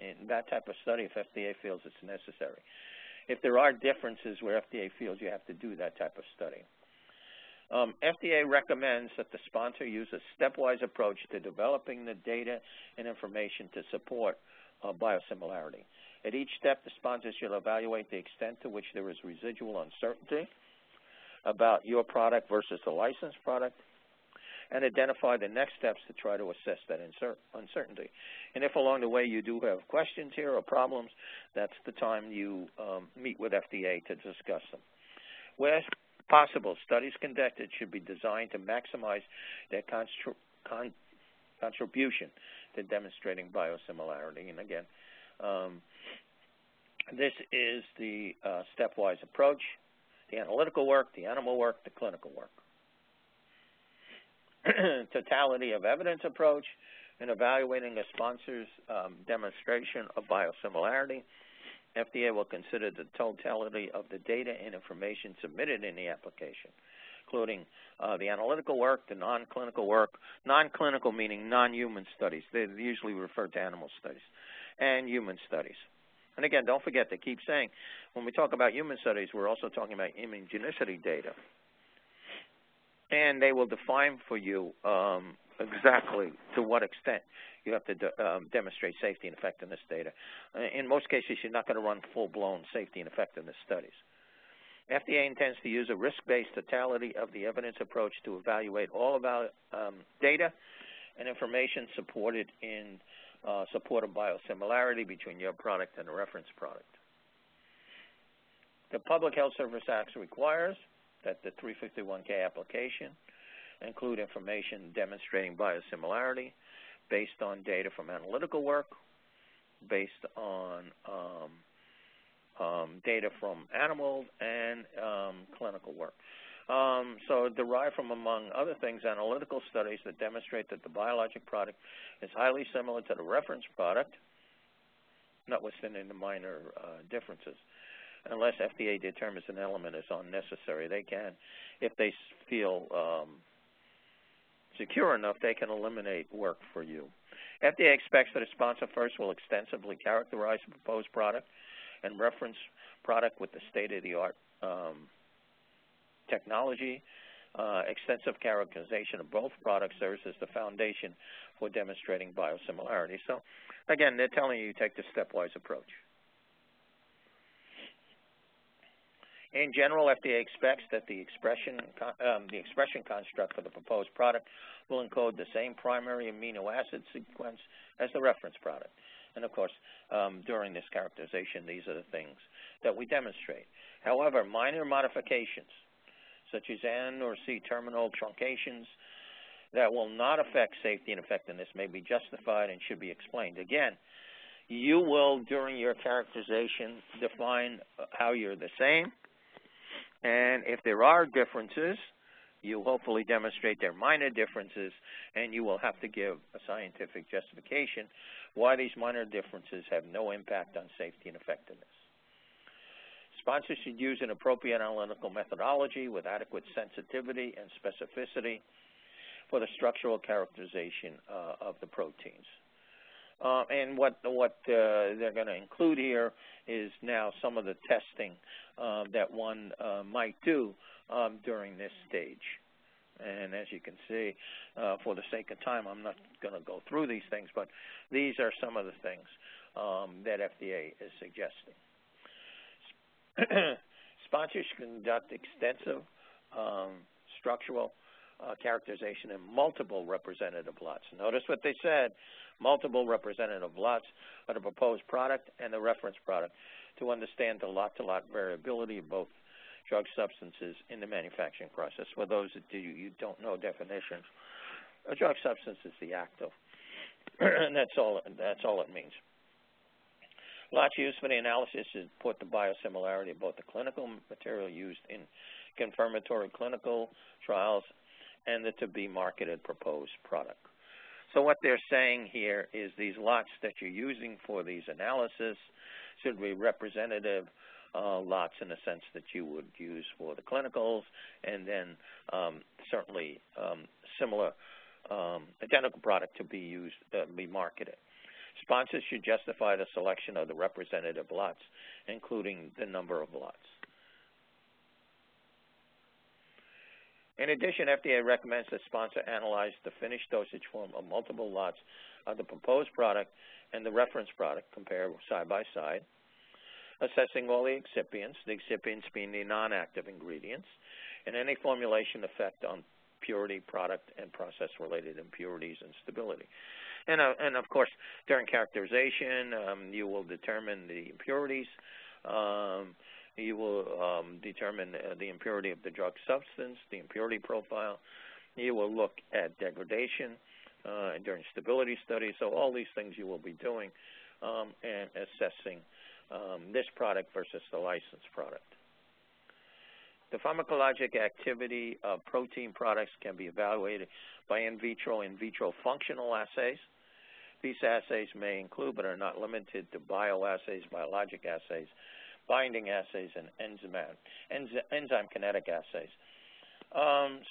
in that type of study if FDA feels it's necessary. If there are differences where FDA feels you have to do that type of study. FDA recommends that the sponsor use a stepwise approach to developing the data and information to support biosimilarity. At each step, the sponsor should evaluate the extent to which there is residual uncertainty about your product versus the licensed product and identify the next steps to try to assess that uncertainty. And if along the way you do have questions here or problems, that's the time you meet with FDA to discuss them. Where possible, studies conducted should be designed to maximize their contribution to demonstrating biosimilarity. And again, this is the stepwise approach, the analytical work, the animal work, the clinical work. Totality of evidence approach in evaluating a sponsor's demonstration of biosimilarity. FDA will consider the totality of the data and information submitted in the application, including the analytical work, the non-clinical work, non-clinical meaning non-human studies. They usually refer to animal studies and human studies. And again, don't forget to keep saying, when we talk about human studies, we're also talking about immunogenicity data. And they will define for you exactly to what extent you have to demonstrate safety and effectiveness data. In most cases, you're not going to run full-blown safety and effectiveness studies. FDA intends to use a risk-based totality of the evidence approach to evaluate all of our data and information supported in support of biosimilarity between your product and the reference product. The Public Health Service Act requires that the 351K application include information demonstrating biosimilarity based on data from analytical work, based on data from animals, and clinical work. So derived from, among other things, analytical studies that demonstrate that the biologic product is highly similar to the reference product, notwithstanding the minor differences. Unless FDA determines an element is unnecessary, they can, if they feel secure enough, they can eliminate work for you. FDA expects that a sponsor first will extensively characterize the proposed product and reference product with the state-of-the-art technology. Extensive characterization of both products serves as the foundation for demonstrating biosimilarity. So, again, they're telling you take the stepwise approach. In general, FDA expects that the expression construct for the proposed product will encode the same primary amino acid sequence as the reference product. And, of course, during this characterization, these are the things that we demonstrate. However, minor modifications, such as N or C terminal truncations that will not affect safety and effectiveness, may be justified and should be explained. Again, You will, during your characterization, define how you're the same. And if there are differences, you hopefully demonstrate their minor differences, and you will have to give a scientific justification why these minor differences have no impact on safety and effectiveness. Sponsors should use an appropriate analytical methodology with adequate sensitivity and specificity for the structural characterization of the proteins. And what they're going to include here is now some of the testing that one might do during this stage. And as you can see, for the sake of time, I'm not going to go through these things, but these are some of the things that FDA is suggesting. Sponsors conduct extensive structural characterization in multiple representative lots. Notice what they said, multiple representative lots of the proposed product and the reference product to understand the lot-to-lot variability of both drug substances in the manufacturing process. For those that you don't know definitions, a drug substance is the active, and that's all it means. Lots used for the analysis is to put the biosimilarity of both the clinical material used in confirmatory clinical trials and the to-be-marketed proposed product. So what they're saying here is these lots that you're using for these analysis should be representative lots in the sense that you would use for the clinicals, and then certainly similar identical product to be used, be marketed. Sponsors should justify the selection of the representative lots, including the number of lots. In addition, FDA recommends that sponsor analyze the finished dosage form of multiple lots of the proposed product and the reference product, compared side by side, assessing all the excipients being the non-active ingredients, and any formulation effect on purity, product, and process-related impurities and stability. And of course, during characterization, you will determine the impurities. You will determine the impurity of the drug substance, the impurity profile. You will look at degradation and during stability studies. So all these things you will be doing and assessing this product versus the licensed product. The pharmacologic activity of protein products can be evaluated by in vitro functional assays. These assays may include but are not limited to bioassays, biologic assays, binding assays, and enzyme kinetic assays.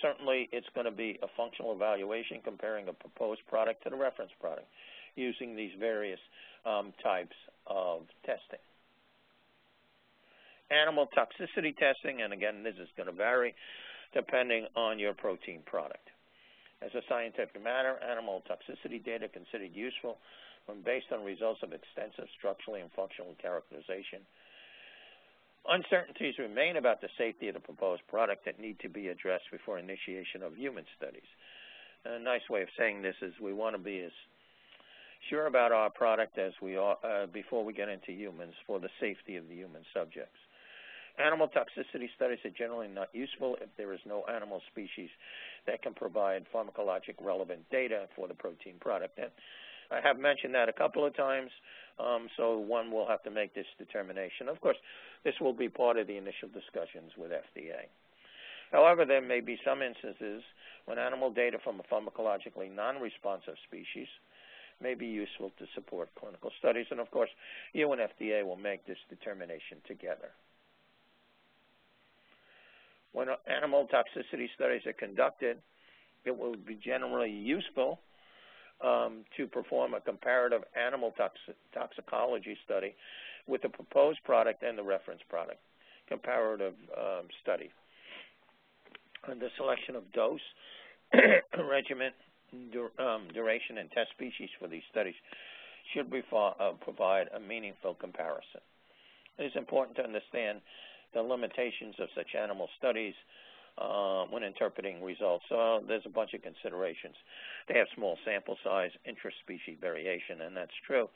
Certainly, it's going to be a functional evaluation comparing a proposed product to the reference product using these various types of testing. Animal toxicity testing, and again, this is going to vary depending on your protein product. As a scientific matter, animal toxicity data considered useful when based on results of extensive structural and functional characterization. Uncertainties remain about the safety of the proposed product that need to be addressed before initiation of human studies. A nice way of saying this is we want to be as sure about our product as we are before we get into humans for the safety of the human subjects. Animal toxicity studies are generally not useful if there is no animal species that can provide pharmacologic relevant data for the protein product. And I have mentioned that a couple of times, so one will have to make this determination. Of course, this will be part of the initial discussions with FDA. However, there may be some instances when animal data from a pharmacologically non-responsive species may be useful to support clinical studies, and of course, you and FDA will make this determination together. When animal toxicity studies are conducted, it will be generally useful to perform a comparative animal toxicology study with the proposed product and the reference product, comparative study. And the selection of dose, regimen, duration, and test species for these studies should provide a meaningful comparison. It is important to understand the limitations of such animal studies when interpreting results. So there's a bunch of considerations. They have small sample size, intra-species variation, and that's true.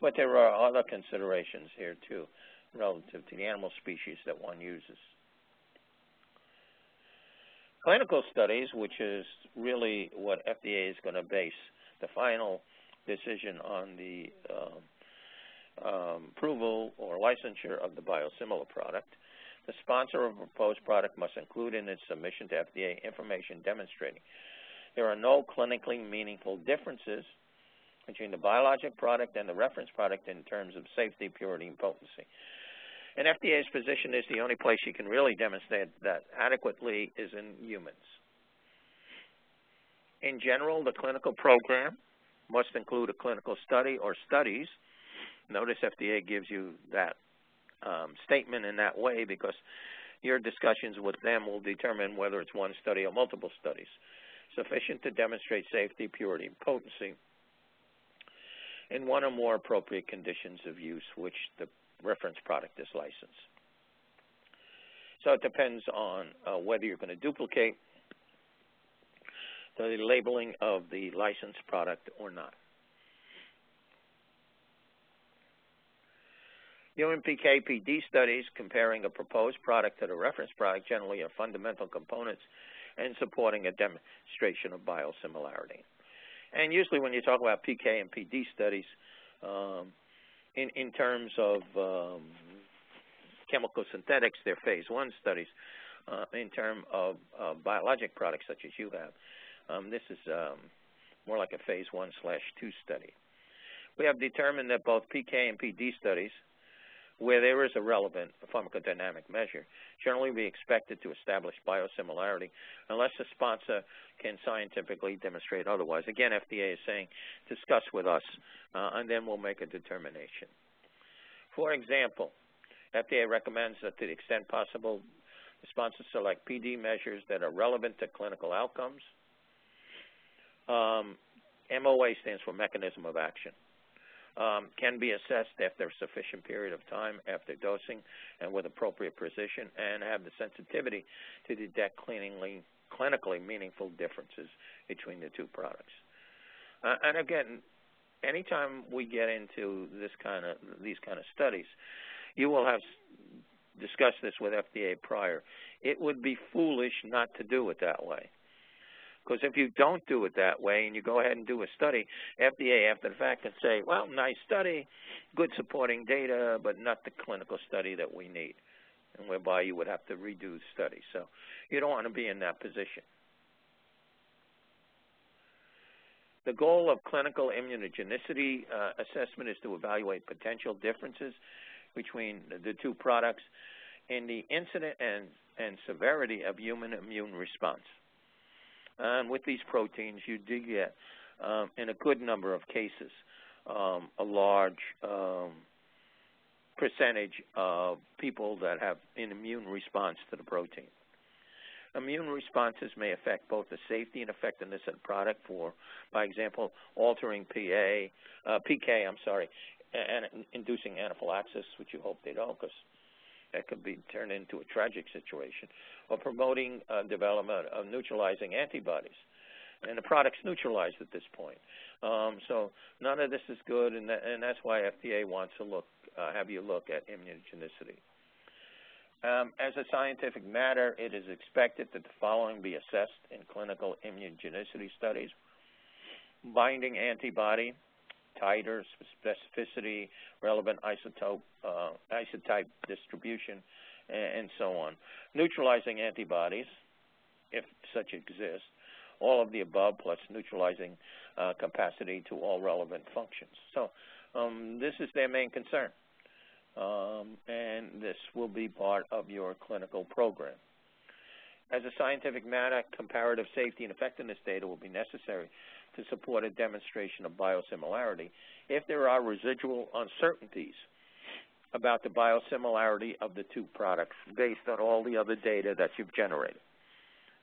But there are other considerations here, too, relative to the animal species that one uses. Clinical studies, which is really what FDA is going to base the final decision on the approval or licensure of the biosimilar product. The sponsor of a proposed product must include in its submission to FDA information demonstrating there are no clinically meaningful differences between the biologic product and the reference product in terms of safety, purity, and potency. And FDA's position is the only place you can really demonstrate that adequately is in humans. In general, the clinical program must include a clinical study or studies. Notice FDA gives you that statement in that way because your discussions with them will determine whether it's one study or multiple studies, sufficient to demonstrate safety, purity, and potency in one or more appropriate conditions of use which the reference product is licensed. So it depends on whether you're going to duplicate the labeling of the licensed product or not. Human PKPD studies comparing a proposed product to the reference product generally are fundamental components in supporting a demonstration of biosimilarity. And usually when you talk about PK and PD studies, in terms of chemical synthetics, they're phase one studies. In terms of biologic products such as you have, this is more like a phase 1/2 study. We have determined that both PK and PD studies, where there is a relevant pharmacodynamic measure, generally be expected to establish biosimilarity unless the sponsor can scientifically demonstrate otherwise. Again, FDA is saying, discuss with us, and then we'll make a determination. For example, FDA recommends that to the extent possible, the sponsor select PD measures that are relevant to clinical outcomes. MOA stands for mechanism of action. Can be assessed after a sufficient period of time after dosing and with appropriate precision, and have the sensitivity to detect clinically meaningful differences between the two products. And again, anytime we get into these kind of studies, you will have discussed this with FDA prior. It would be foolish not to do it that way. Because if you don't do it that way and you go ahead and do a study, FDA after the fact can say, well, nice study, good supporting data, but not the clinical study that we need, and whereby you would have to redo the study. So you don't want to be in that position. The goal of clinical immunogenicity assessment is to evaluate potential differences between the two products in the incidence and severity of human immune response. And with these proteins, you do get, in a good number of cases, a large percentage of people that have an immune response to the protein. Immune responses may affect both the safety and effectiveness of the product for, by example, altering PK, and inducing anaphylaxis, which you hope they don't, because that could be turned into a tragic situation, or promoting development of neutralizing antibodies. And the product's neutralized at this point. So none of this is good, and that's why FDA wants to have you look at immunogenicity. As a scientific matter, it is expected that the following be assessed in clinical immunogenicity studies: binding antibody, titer, specificity, relevant isotype distribution, and so on. Neutralizing antibodies, if such exist, all of the above, plus neutralizing capacity to all relevant functions. So this is their main concern, and this will be part of your clinical program. As a scientific matter, comparative safety and effectiveness data will be necessary to support a demonstration of biosimilarity if there are residual uncertainties about the biosimilarity of the two products based on all the other data that you've generated.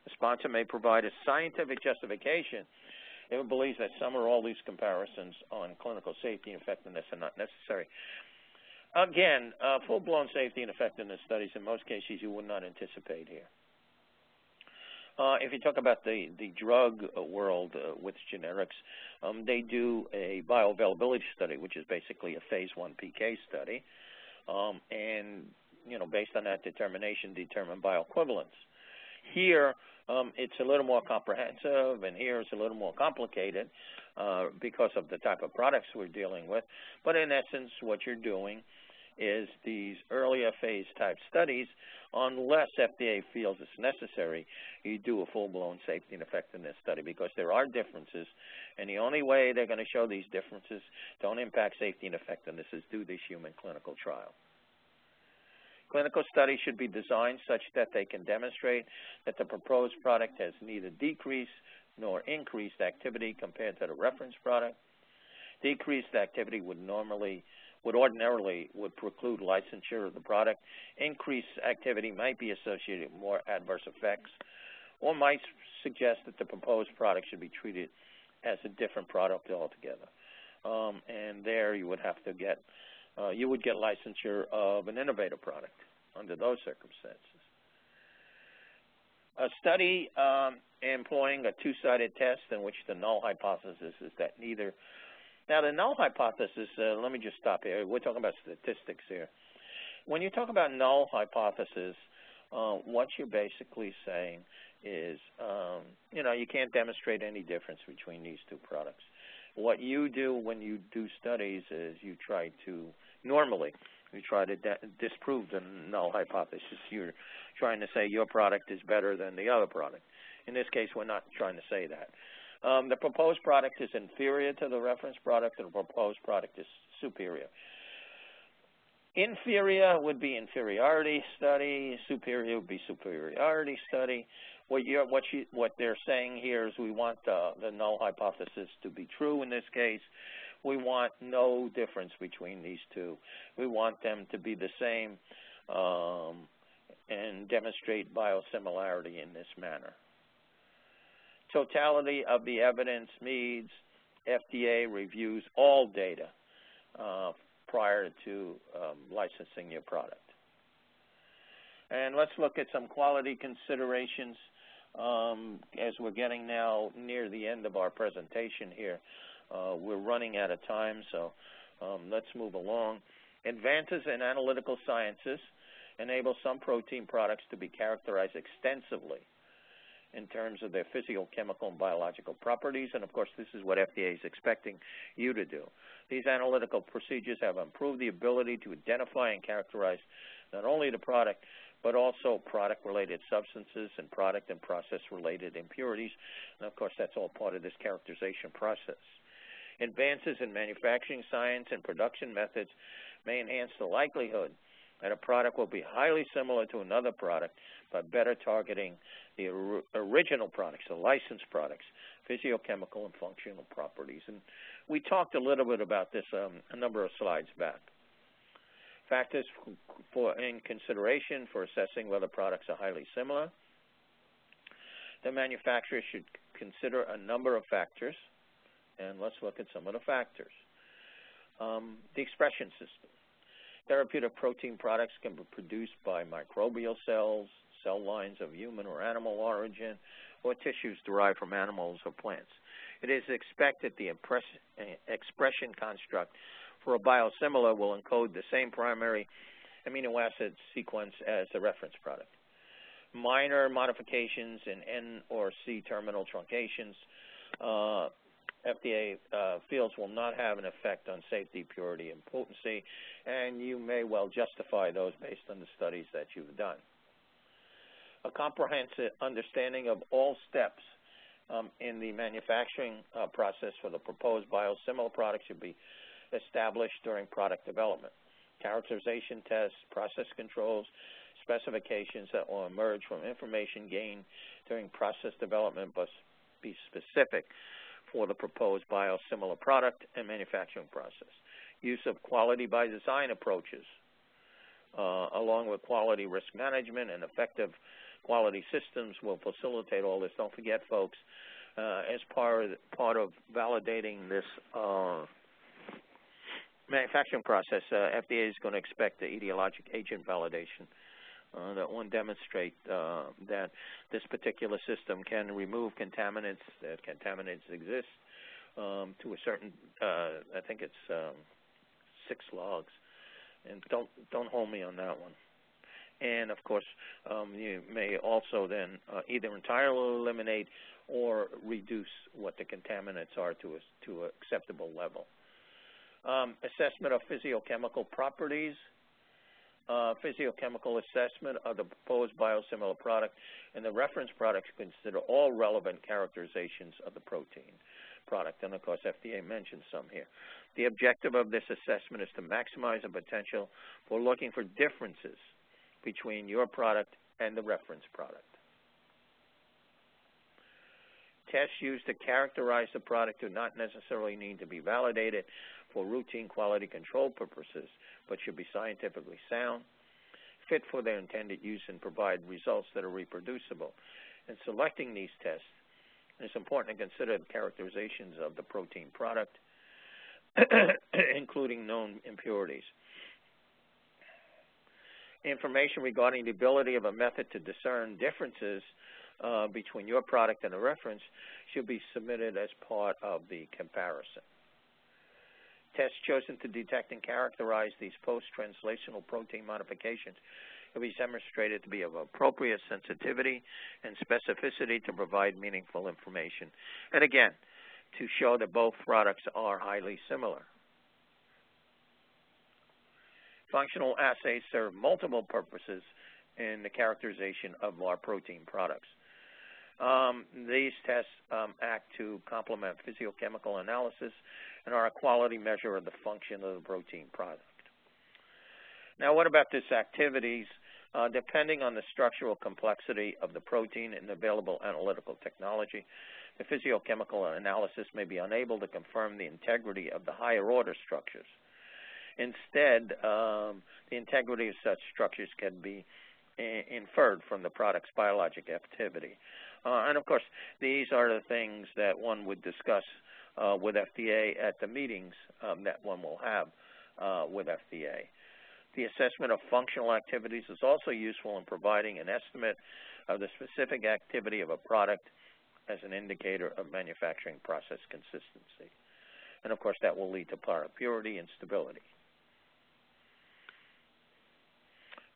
The sponsor may provide a scientific justification if it believes that some or all these comparisons on clinical safety and effectiveness are not necessary. Again, full-blown safety and effectiveness studies in most cases you would not anticipate here. If you talk about the drug world with generics, they do a bioavailability study, which is basically a phase 1 PK study, and, you know, based on that determine bioequivalence. Here, it's a little more comprehensive, and here it's a little more complicated because of the type of products we're dealing with. But in essence, what you're doing is these earlier phase type studies, unless FDA feels it's necessary, you do a full-blown safety and effectiveness study because there are differences, and the only way they're going to show these differences don't impact safety and effectiveness is do this human clinical trial. Clinical studies should be designed such that they can demonstrate that the proposed product has neither decreased nor increased activity compared to the reference product. Decreased activity would ordinarily preclude licensure of the product. Increased activity might be associated with more adverse effects or might suggest that the proposed product should be treated as a different product altogether. And there you would have to get, you would get licensure of an innovative product under those circumstances. A study employing a two-sided test in which the null hypothesis is that neither. Now, the null hypothesis, let me just stop here. We're talking about statistics here. When you talk about null hypothesis, what you're basically saying is, you know, you can't demonstrate any difference between these two products. What you do when you do studies is you try to, normally, you try to disprove the null hypothesis. You're trying to say your product is better than the other product. In this case, we're not trying to say that. The proposed product is inferior to the reference product, and the proposed product is superior. Inferior would be inferiority study. Superior would be superiority study. What they're saying here is we want the null hypothesis to be true in this case. We want no difference between these two. We want them to be the same and demonstrate biosimilarity in this manner. Totality of the evidence means FDA reviews all data prior to licensing your product. And let's look at some quality considerations as we're getting now near the end of our presentation here. We're running out of time, so let's move along. Advances in analytical sciences enable some protein products to be characterized extensively in terms of their physicochemical and biological properties, and of course this is what FDA is expecting you to do. These analytical procedures have improved the ability to identify and characterize not only the product, but also product-related substances and product and process-related impurities, and of course that's all part of this characterization process. Advances in manufacturing science and production methods may enhance the likelihood that a product will be highly similar to another product by better targeting the original products, the licensed products, physiochemical and functional properties. And we talked a little bit about this a number of slides back. Factors in consideration for assessing whether products are highly similar. The manufacturer should consider a number of factors, and let's look at some of the factors. The expression system. Therapeutic protein products can be produced by microbial cells, cell lines of human or animal origin, or tissues derived from animals or plants. It is expected the expression construct for a biosimilar will encode the same primary amino acid sequence as the reference product. Minor modifications in N or C terminal truncations, FDA feels will not have an effect on safety, purity, and potency, and you may well justify those based on the studies that you've done. A comprehensive understanding of all steps in the manufacturing process for the proposed biosimilar product should be established during product development. Characterization tests, process controls, specifications that will emerge from information gained during process development must be specific for the proposed biosimilar product and manufacturing process. Use of quality by design approaches, along with quality risk management and effective quality systems will facilitate all this. Don't forget, folks, as part of validating this manufacturing process, FDA is going to expect the etiologic agent validation that one demonstrate that this particular system can remove contaminants, that contaminants exist to a certain, I think it's 6 logs. And don't hold me on that one. And of course, you may also then either entirely eliminate or reduce what the contaminants are to an acceptable level. Assessment of physiochemical properties. Physiochemical assessment of the proposed biosimilar product and the reference products consider all relevant characterizations of the protein product. And of course, FDA mentions some here. The objective of this assessment is to maximize the potential for looking for differences between your product and the reference product. Tests used to characterize the product do not necessarily need to be validated for routine quality control purposes, but should be scientifically sound, fit for their intended use, and provide results that are reproducible. In selecting these tests, it's important to consider the characterizations of the protein product, including known impurities. Information regarding the ability of a method to discern differences between your product and a reference should be submitted as part of the comparison. Tests chosen to detect and characterize these post-translational protein modifications will be demonstrated to be of appropriate sensitivity and specificity to provide meaningful information, and again, to show that both products are highly similar. Functional assays serve multiple purposes in the characterization of our protein products. These tests act to complement physiochemical analysis and are a quality measure of the function of the protein product. Now, what about these activities? Depending on the structural complexity of the protein and available analytical technology, the physiochemical analysis may be unable to confirm the integrity of the higher order structures. Instead, the integrity of such structures can be inferred from the product's biologic activity. And of course, these are the things that one would discuss with FDA at the meetings that one will have with FDA. The assessment of functional activities is also useful in providing an estimate of the specific activity of a product as an indicator of manufacturing process consistency. And of course, that will lead to product purity and stability.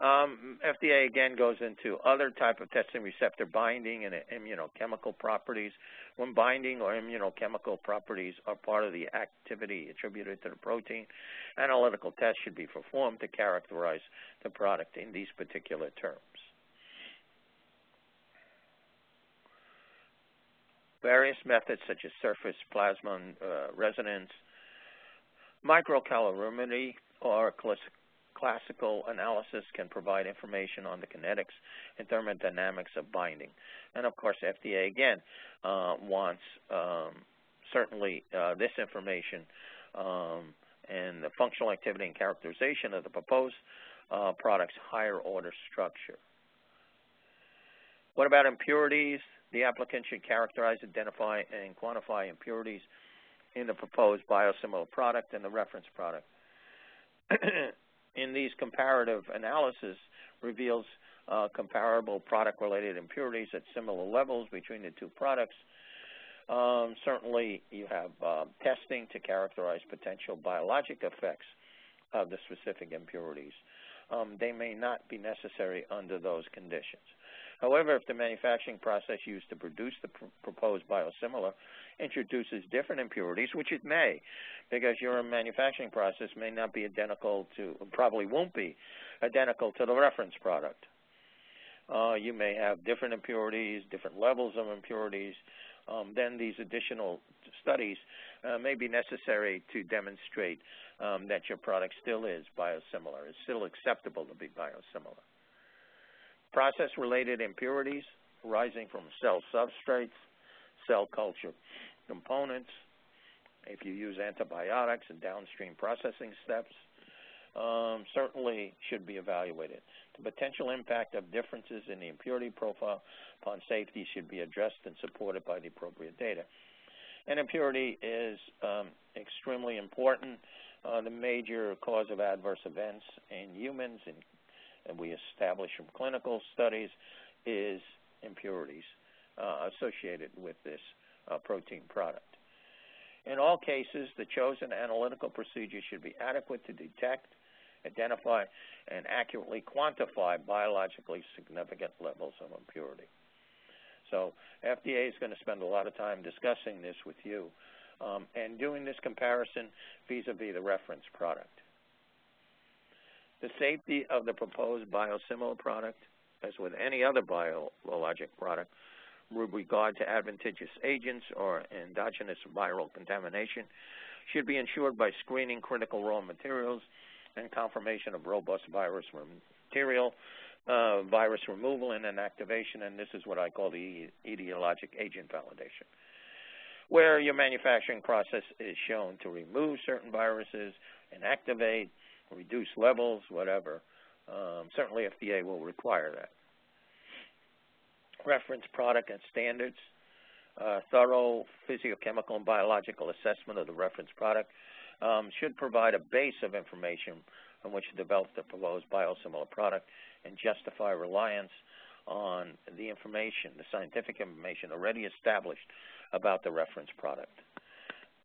FDA again goes into other type of testing, receptor binding and immunochemical properties. When binding or immunochemical properties are part of the activity attributed to the protein, analytical tests should be performed to characterize the product in these particular terms. Various methods such as surface plasmon resonance, microcalorimetry, or classical analysis can provide information on the kinetics and thermodynamics of binding. And of course, FDA again wants certainly this information and the functional activity and characterization of the proposed product's higher order structure. What about impurities? The applicant should characterize, identify, and quantify impurities in the proposed biosimilar product and the reference product. In these comparative analysis reveals comparable product-related impurities at similar levels between the two products. Certainly, you have testing to characterize potential biologic effects of the specific impurities. They may not be necessary under those conditions. However, if the manufacturing process used to produce the proposed biosimilar introduces different impurities, which it may, because your manufacturing process may not be identical to, probably won't be identical to the reference product. You may have different impurities, different levels of impurities. Then these additional studies may be necessary to demonstrate that your product still is biosimilar. It's still acceptable to be biosimilar. Process-related impurities arising from cell substrates, cell culture components, if you use antibiotics and downstream processing steps, certainly should be evaluated. The potential impact of differences in the impurity profile upon safety should be addressed and supported by the appropriate data. And impurity is extremely important. The major cause of adverse events in humans, and we establish from clinical studies, is impurities associated with this protein product. In all cases, the chosen analytical procedure should be adequate to detect identify and accurately quantify biologically significant levels of impurity. So FDA is going to spend a lot of time discussing this with you and doing this comparison vis-a-vis the reference product. The safety of the proposed biosimilar product, as with any other biologic product, with regard to adventitious agents or endogenous viral contamination, should be ensured by screening critical raw materials and confirmation of robust virus material, virus removal and inactivation, and this is what I call the etiologic agent validation, where your manufacturing process is shown to remove certain viruses, inactivate, reduce levels, whatever. Certainly FDA will require that. Reference product and standards, thorough physiochemical and biological assessment of the reference product should provide a base of information on which to develop the proposed biosimilar product and justify reliance on the information, the scientific information already established about the reference product.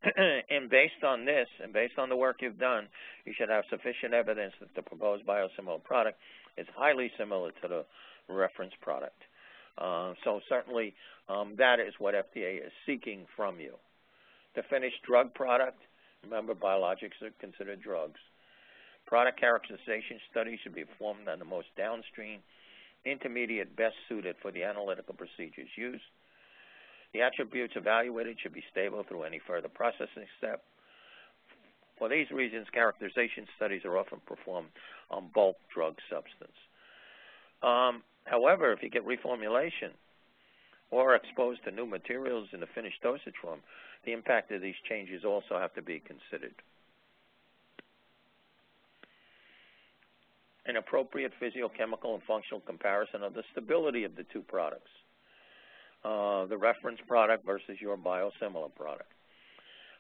And based on this, and based on the work you've done, you should have sufficient evidence that the proposed biosimilar product is highly similar to the reference product. So certainly that is what FDA is seeking from you. The finished drug product, remember biologics are considered drugs. Product characterization studies should be performed on the most downstream intermediate best suited for the analytical procedures used. The attributes evaluated should be stable through any further processing step. For these reasons, characterization studies are often performed on bulk drug substance. However, if you get reformulation or exposed to new materials in the finished dosage form, the impact of these changes also have to be considered. An appropriate physiochemical and functional comparison of the stability of the two products, the reference product versus your biosimilar product.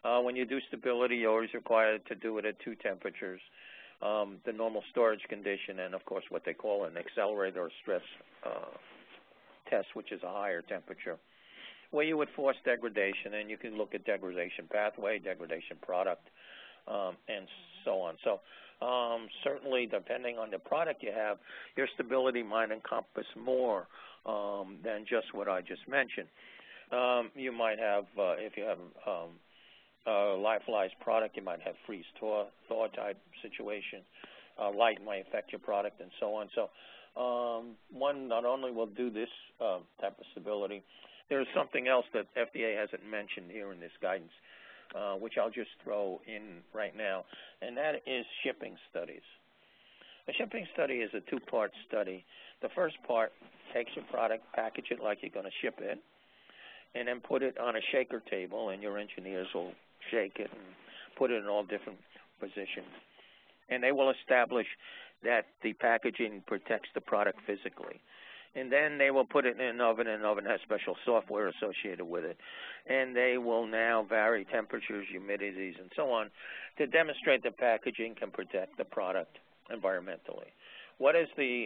When you do stability, you're always required to do it at two temperatures, the normal storage condition, and of course what they call an accelerator or stress test, which is a higher temperature, where you would force degradation, and you can look at degradation pathway, degradation product, and so on. So certainly depending on the product you have, your stability might encompass more than just what I just mentioned. You might have, if you have lyophilized product, you might have freeze-thaw type situation. Light might affect your product and so on. So one not only will do this type of stability, there's something else that FDA hasn't mentioned here in this guidance, which I'll just throw in right now, and that is shipping studies. A shipping study is a two-part study. The first part takes your product, package it like you're going to ship it, and then put it on a shaker table, and your engineers will shake it and put it in all different positions. And they will establish that the packaging protects the product physically. And then they will put it in an oven, and the oven has special software associated with it. And they will now vary temperatures, humidities, and so on to demonstrate that packaging can protect the product environmentally. What is the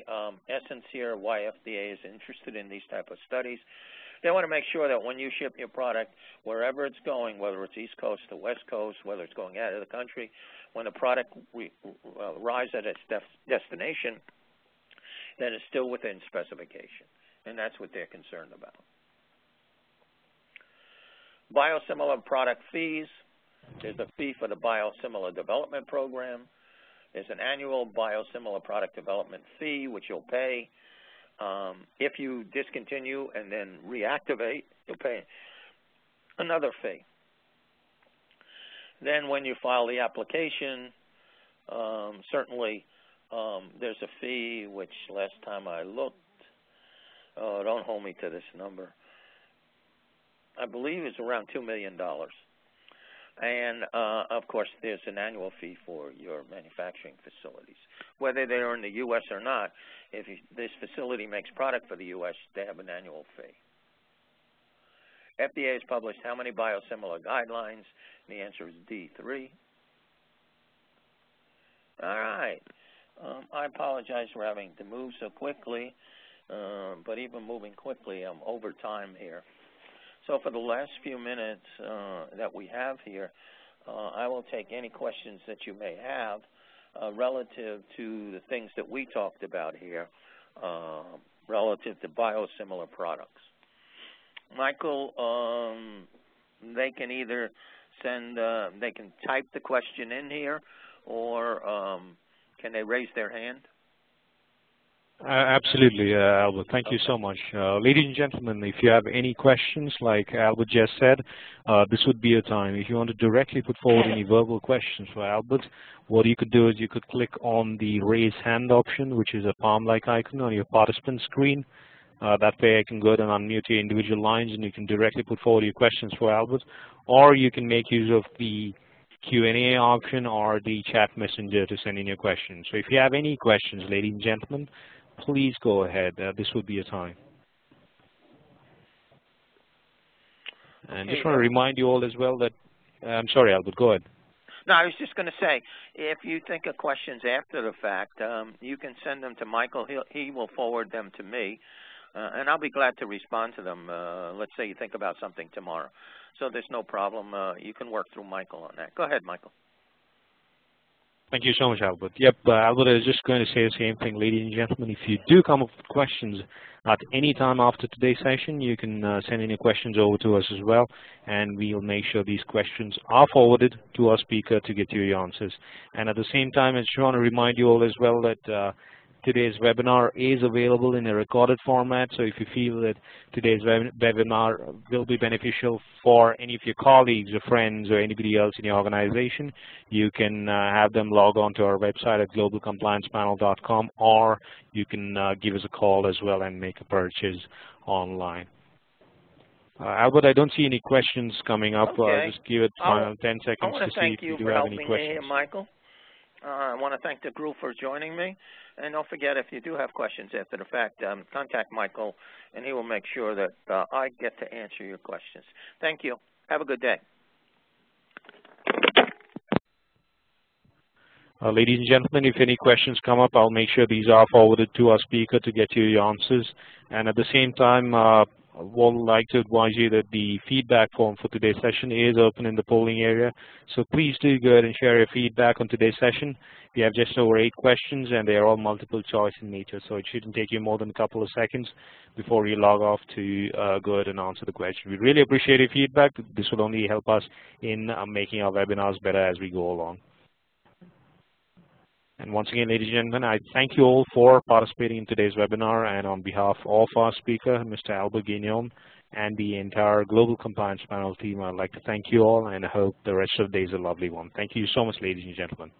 essence here, why FDA is interested in these type of studies? They want to make sure that when you ship your product, wherever it's going, whether it's East Coast to West Coast, whether it's going out of the country, when the product arrives at its destination, that it's still within specification. And that's what they're concerned about. Biosimilar product fees. There's a fee for the biosimilar development program. There's an annual biosimilar product development fee, which you'll pay. If you discontinue and then reactivate, you'll pay another fee. Then when you file the application, certainly there's a fee, which last time I looked, don't hold me to this number, I believe it's around $2 million. And, of course, there's an annual fee for your manufacturing facilities. Whether they are in the U.S. or not, if this facility makes product for the U.S., they have an annual fee. FDA has published how many biosimilar guidelines? And the answer is D3. All right. I apologize for having to move so quickly, but even moving quickly, I'm over time here. So for the last few minutes that we have here, I will take any questions that you may have. relative to the things that we talked about here, relative to biosimilar products. Michael, they can either send, they can type the question in here, or can they raise their hand? Absolutely, Albert. Thank you so much. Ladies and gentlemen, if you have any questions, like Albert just said, this would be a time. If you want to directly put forward any verbal questions for Albert, what you could do is you could click on the raise hand option, which is a palm-like icon on your participant screen. That way I can go ahead and unmute your individual lines and you can directly put forward your questions for Albert, or you can make use of the Q&A option or the chat messenger to send in your questions. So if you have any questions, ladies and gentlemen, please go ahead. This would be a time. And just want to remind you all as well that, I'm sorry, Albert, go ahead. No, I was just going to say, if you think of questions after the fact, you can send them to Michael. He will forward them to me, and I'll be glad to respond to them. Let's say you think about something tomorrow. So there's no problem. You can work through Michael on that. Go ahead, Michael. Thank you so much, Albert. Yep, Albert, I was just going to say the same thing. Ladies and gentlemen, if you do come up with questions at any time after today's session, you can send in your questions over to us as well, and we'll make sure these questions are forwarded to our speaker to get you your answers. And at the same time, I just want to remind you all as well that today's webinar is available in a recorded format, so if you feel that today's webinar will be beneficial for any of your colleagues or friends or anybody else in your organization, you can have them log on to our website at globalcompliancepanel.com, or you can give us a call as well and make a purchase online. Albert, I don't see any questions coming up. Okay. I'll just give it 10 seconds to see if you do have any questions. I want to thank you for helping me, Michael. I want to thank the group for joining me. And don't forget, if you do have questions after the fact, contact Michael, and he will make sure that I get to answer your questions. Thank you. Have a good day. Ladies and gentlemen, if any questions come up, I'll make sure these are forwarded to our speaker to get you your answers. And at the same time, I would like to advise you that the feedback form for today's session is open in the polling area. So please do go ahead and share your feedback on today's session. We have just over 8 questions, and they are all multiple choice in nature. So it shouldn't take you more than a couple of seconds before you log off to go ahead and answer the question. We really appreciate your feedback. This will only help us in making our webinars better as we go along. And once again, ladies and gentlemen, I thank you all for participating in today's webinar, and on behalf of our speaker, Mr. Albert Guignon, and the entire Global Compliance Panel team, I'd like to thank you all, and I hope the rest of the day is a lovely one. Thank you so much, ladies and gentlemen.